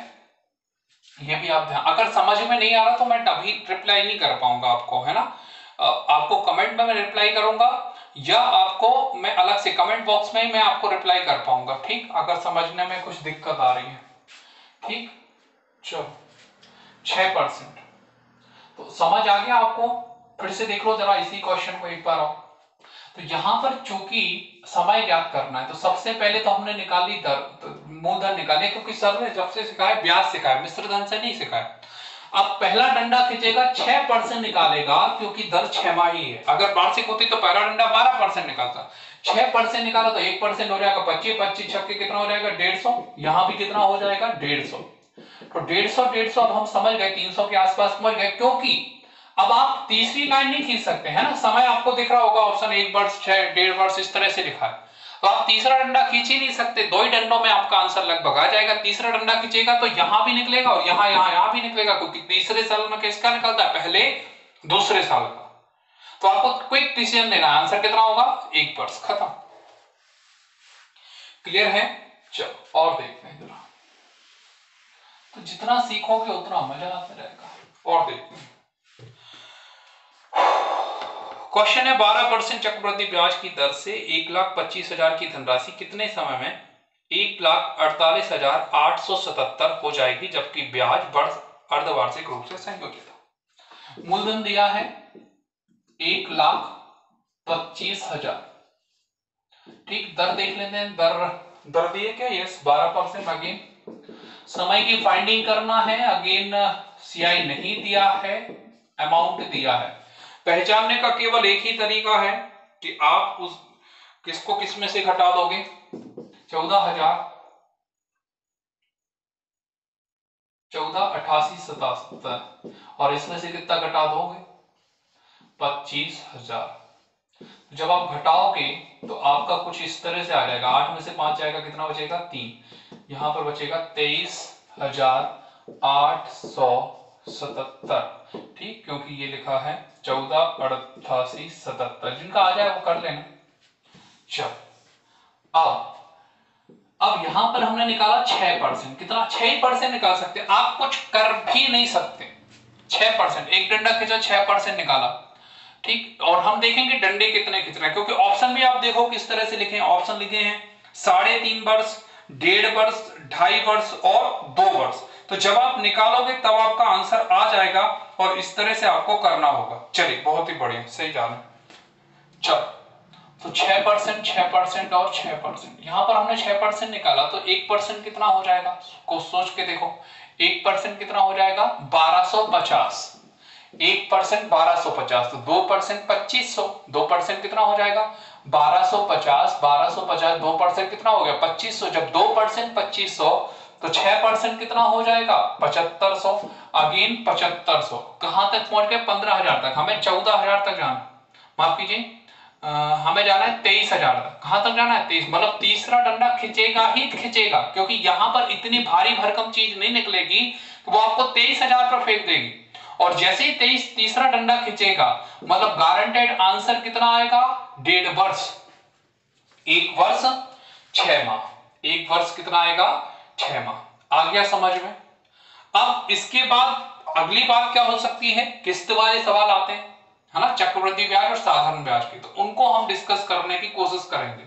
ये भी आप ध्यान, अगर समझ में नहीं आ रहा तो मैं तभी रिप्लाई नहीं कर पाऊंगा आपको, है ना। आपको कमेंट में मैं रिप्लाई करूंगा या आपको मैं अलग से कमेंट बॉक्स में ही मैं आपको रिप्लाई कर पाऊंगा, ठीक। अगर समझने में कुछ दिक्कत आ रही है, ठीक। चलो छह परसेंट तो समझ आ गया आपको। फिर से देख लो जरा इसी क्वेश्चन को एक बार आओ। तो यहाँ पर चूंकि समय ज्ञात करना है तो सबसे पहले तो हमने निकाली दर, तो मूलधन निकाले, क्योंकि सर ने जब से सिखाया ब्याज सिखाया, मिश्रधन से नहीं सिखाया। अब पहला डंडा खींचेगा छह परसेंट निकालेगा क्योंकि दर छह माही है। अगर वार्षिक होती तो पहला डंडा बारह परसेंट निकालता, छह परसेंट निकाला तो एक परसेंट हो जाएगा पच्चीस, पच्चीस छक्के कितना हो जाएगा डेढ़ सौ। यहाँ भी कितना हो जाएगा डेढ़ सौ। तो डेढ़ सौ डेढ़ सौ अब हम समझ गए तीन सौ के आसपास पहुंच गए, क्योंकि अब आप तीसरी लाइन नहीं खींच सकते, है ना। समय आपको दिख रहा होगा ऑप्शन एक वर्ष छह डेढ़ वर्ष इस तरह से लिखा है, तो आप तीसरा डंडा खींच ही नहीं सकते। दो ही डंडों में आपका आंसर लगभग आ जाएगा। तीसरा डंडा खींचेगा तो यहां भी निकलेगा और यहां यहां यहां भी निकलेगा, क्योंकि तीसरे साल में किसका निकलता है, पहले दूसरे साल का। तो आपको क्विक डिसीजन देना, आंसर कितना होगा एक वर्ष। खत्म, क्लियर है। चलो और देखते हैं जरा, तो जितना सीखोगे उतना मजा आता रहेगा। और देखते हैं क्वेश्चन है, बारह परसेंट चक्रवृद्धि ब्याज की दर से एक लाख पच्चीस हजार की धनराशि कितने समय में एक लाख अड़तालीस हजार आठ सौ सतहत्तर हो जाएगी, जबकि ब्याज वर्ष अर्धवार्षिक रूप से संयोजित। मूलधन दिया है एक लाख पच्चीस हजार, ठीक। दर देख लेते हैं, दर दर दिए क्या, यस बारह परसेंट। अगेन समय की फाइंडिंग करना है, अगेन सीआई नहीं दिया है, अमाउंट दिया है। पहचानने का केवल एक ही तरीका है कि आप उस किसको किस में से घटा दोगे, चौदह हजार चौदह अठासी सतहत्तर और इसमें से कितना घटा दोगे पच्चीस हजार। जब आप घटाओगे तो आपका कुछ इस तरह से आ जाएगा, आठ में से पांच जाएगा कितना बचेगा तीन, यहां पर बचेगा तेईस हजार आठ सौ सतहत्तर, ठीक। क्योंकि ये लिखा है चौदह अठासी सतहत्तर, जिनका आ जाए वो कर लेना। चलो अब अब यहां पर हमने निकाला छह परसेंट, कितना छह परसेंट निकाल सकते हैं। आप कुछ कर भी नहीं सकते, छह परसेंट। एक डंडा खींचा छह परसेंट निकाला, ठीक। और हम देखेंगे डंडे कितने खींच रहे हैं, क्योंकि ऑप्शन भी आप देखो किस तरह से लिखे। ऑप्शन लिखे हैं साढ़े तीन वर्ष, डेढ़ वर्ष, ढाई वर्ष और दो वर्ष। तो जब आप निकालोगे तब आपका आंसर आ जाएगा और इस तरह से आपको करना होगा। चलिए बहुत ही बढ़िया, सही जाना। चलो तो छह परसेंट छह परसेंट और छह परसेंट यहाँ पर हमने छह परसेंट निकाला तो एक परसेंट कितना हो जाएगा को सोच के देखो। एक परसेंट कितना हो जाएगा बारह सौ पचास। एक परसेंट बारह सौ पचास तो दो परसेंट पच्चीस सौ। दो परसेंट कितना हो जाएगा बारह सौ पचास। बारह सौ पचास दो परसेंट कितना हो गया पच्चीस सौ। जब दो परसेंट पच्चीस सौ तो छह परसेंट कितना हो जाएगा पचहत्तर सौ। अगेन पचहत्तर सौ। कहां तक पहुंच गए पंद्रह हजार तक। हमें चौदह हजार तक जाना, माफ कीजिए आ, हमें जाना है तेईस हजार तक। कहां तक जाना है तेईस। मतलब तीसरा डंडा खिंचेगा ही खिंचेगा क्योंकि यहां पर इतनी भारी भरकम चीज नहीं निकलेगी कि वो आपको तेईस हजार पर फेंक देगी। और जैसे ही तेईस तीसरा डंडा खिंचेगा मतलब गारंटेड आंसर कितना आएगा डेढ़ वर्ष। एक वर्ष छह माह। एक वर्ष कितना आएगा छह माह। आ गया समझ में। अब इसके बाद अगली बात क्या हो सकती है, किस्त वाले सवाल आते हैं है ना, चक्रवृद्धि ब्याज और साधारण ब्याज की, तो उनको हम डिस्कस करने की कोशिश करेंगे।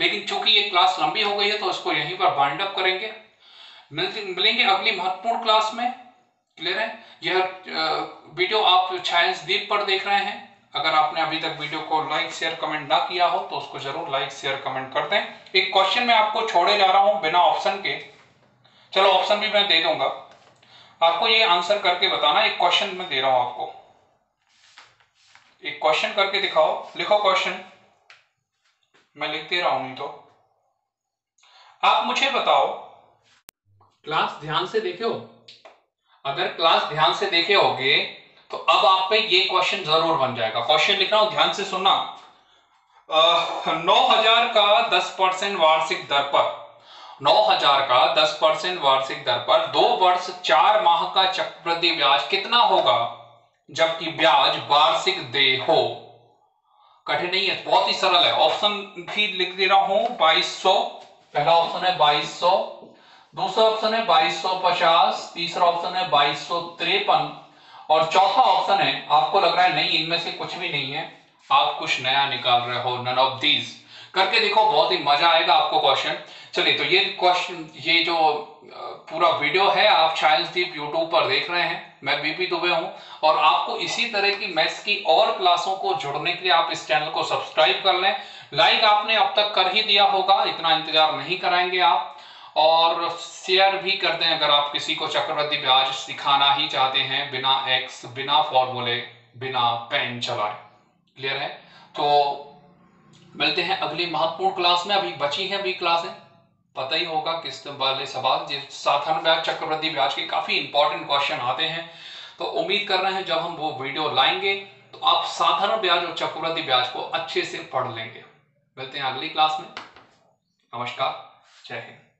लेकिन चूंकि ये क्लास लंबी हो गई है तो इसको यहीं पर बाइंड अप करेंगे। मिलेंगे अगली महत्वपूर्ण क्लास में। क्लियर है। यह वीडियो आप छायांश दीप पर देख रहे हैं। अगर आपने अभी तक वीडियो को लाइक शेयर कमेंट ना किया हो तो उसको जरूर लाइक शेयर कमेंट कर दें। एक क्वेश्चन मैं आपको छोड़े जा रहा हूं बिना ऑप्शन के, चलो ऑप्शन भी मैं दे दूंगा आपको, ये आंसर करके बताना। एक क्वेश्चन मैं दे रहा हूं आपको, एक क्वेश्चन करके दिखाओ, लिखो क्वेश्चन, मैं लिख दे रहा हूं। नहीं तो आप मुझे बताओ, क्लास ध्यान से देखे हो, अगर क्लास ध्यान से देखे होगे तो अब आप पे ये क्वेश्चन जरूर बन जाएगा। क्वेश्चन लिख रहा हूं, ध्यान से सुनना। नौ हजार का दस परसेंट वार्षिक दर पर नौ हजार का दस परसेंट वार्षिक दर पर दो वर्ष चार माह का चक्रवृद्धि ब्याज कितना होगा जबकि ब्याज वार्षिक देय हो। कठिन नहीं है, बहुत ही सरल है। ऑप्शन भी लिख दे रहा हूं, बाईस सौ पहला ऑप्शन है बाईस सौ, दूसरा ऑप्शन है बाईस सौ पचास, तीसरा ऑप्शन है बाईस सौ तिरपन और चौथा ऑप्शन है। आपको लग रहा है नहीं इनमें से कुछ भी नहीं है, आप कुछ नया निकाल रहे हो, नन ऑफ दीज करके देखो, बहुत ही मजा आएगा आपको क्वेश्चन। चलिए तो ये क्वेश्चन, ये जो पूरा वीडियो है आप छायांश दीप यूट्यूब पर देख रहे हैं। मैं बीपी दुबे हूं और आपको इसी तरह की मैथ्स की और क्लासों को जुड़ने के लिए आप इस चैनल को सब्सक्राइब कर लें। लाइक आपने अब तक कर ही दिया होगा, इतना इंतजार नहीं कराएंगे आप। और शेयर भी कर दें अगर आप किसी को चक्रवृद्धि ब्याज सिखाना ही चाहते हैं बिना एक्स, बिना फॉर्मूले, बिना पेन चलाए। क्लियर है। तो मिलते हैं अगली महत्वपूर्ण क्लास में। अभी बची हैं भी क्लासें, पता ही होगा किस्त वाले सवाल, जिस साधारण ब्याज चक्रवृद्धि ब्याज के काफी इंपॉर्टेंट क्वेश्चन आते हैं। तो उम्मीद कर रहे हैं जब हम वो वीडियो लाएंगे तो आप साधारण ब्याज और चक्रवृद्धि ब्याज को अच्छे से पढ़ लेंगे। मिलते हैं अगली क्लास में। नमस्कार, जय हिंद।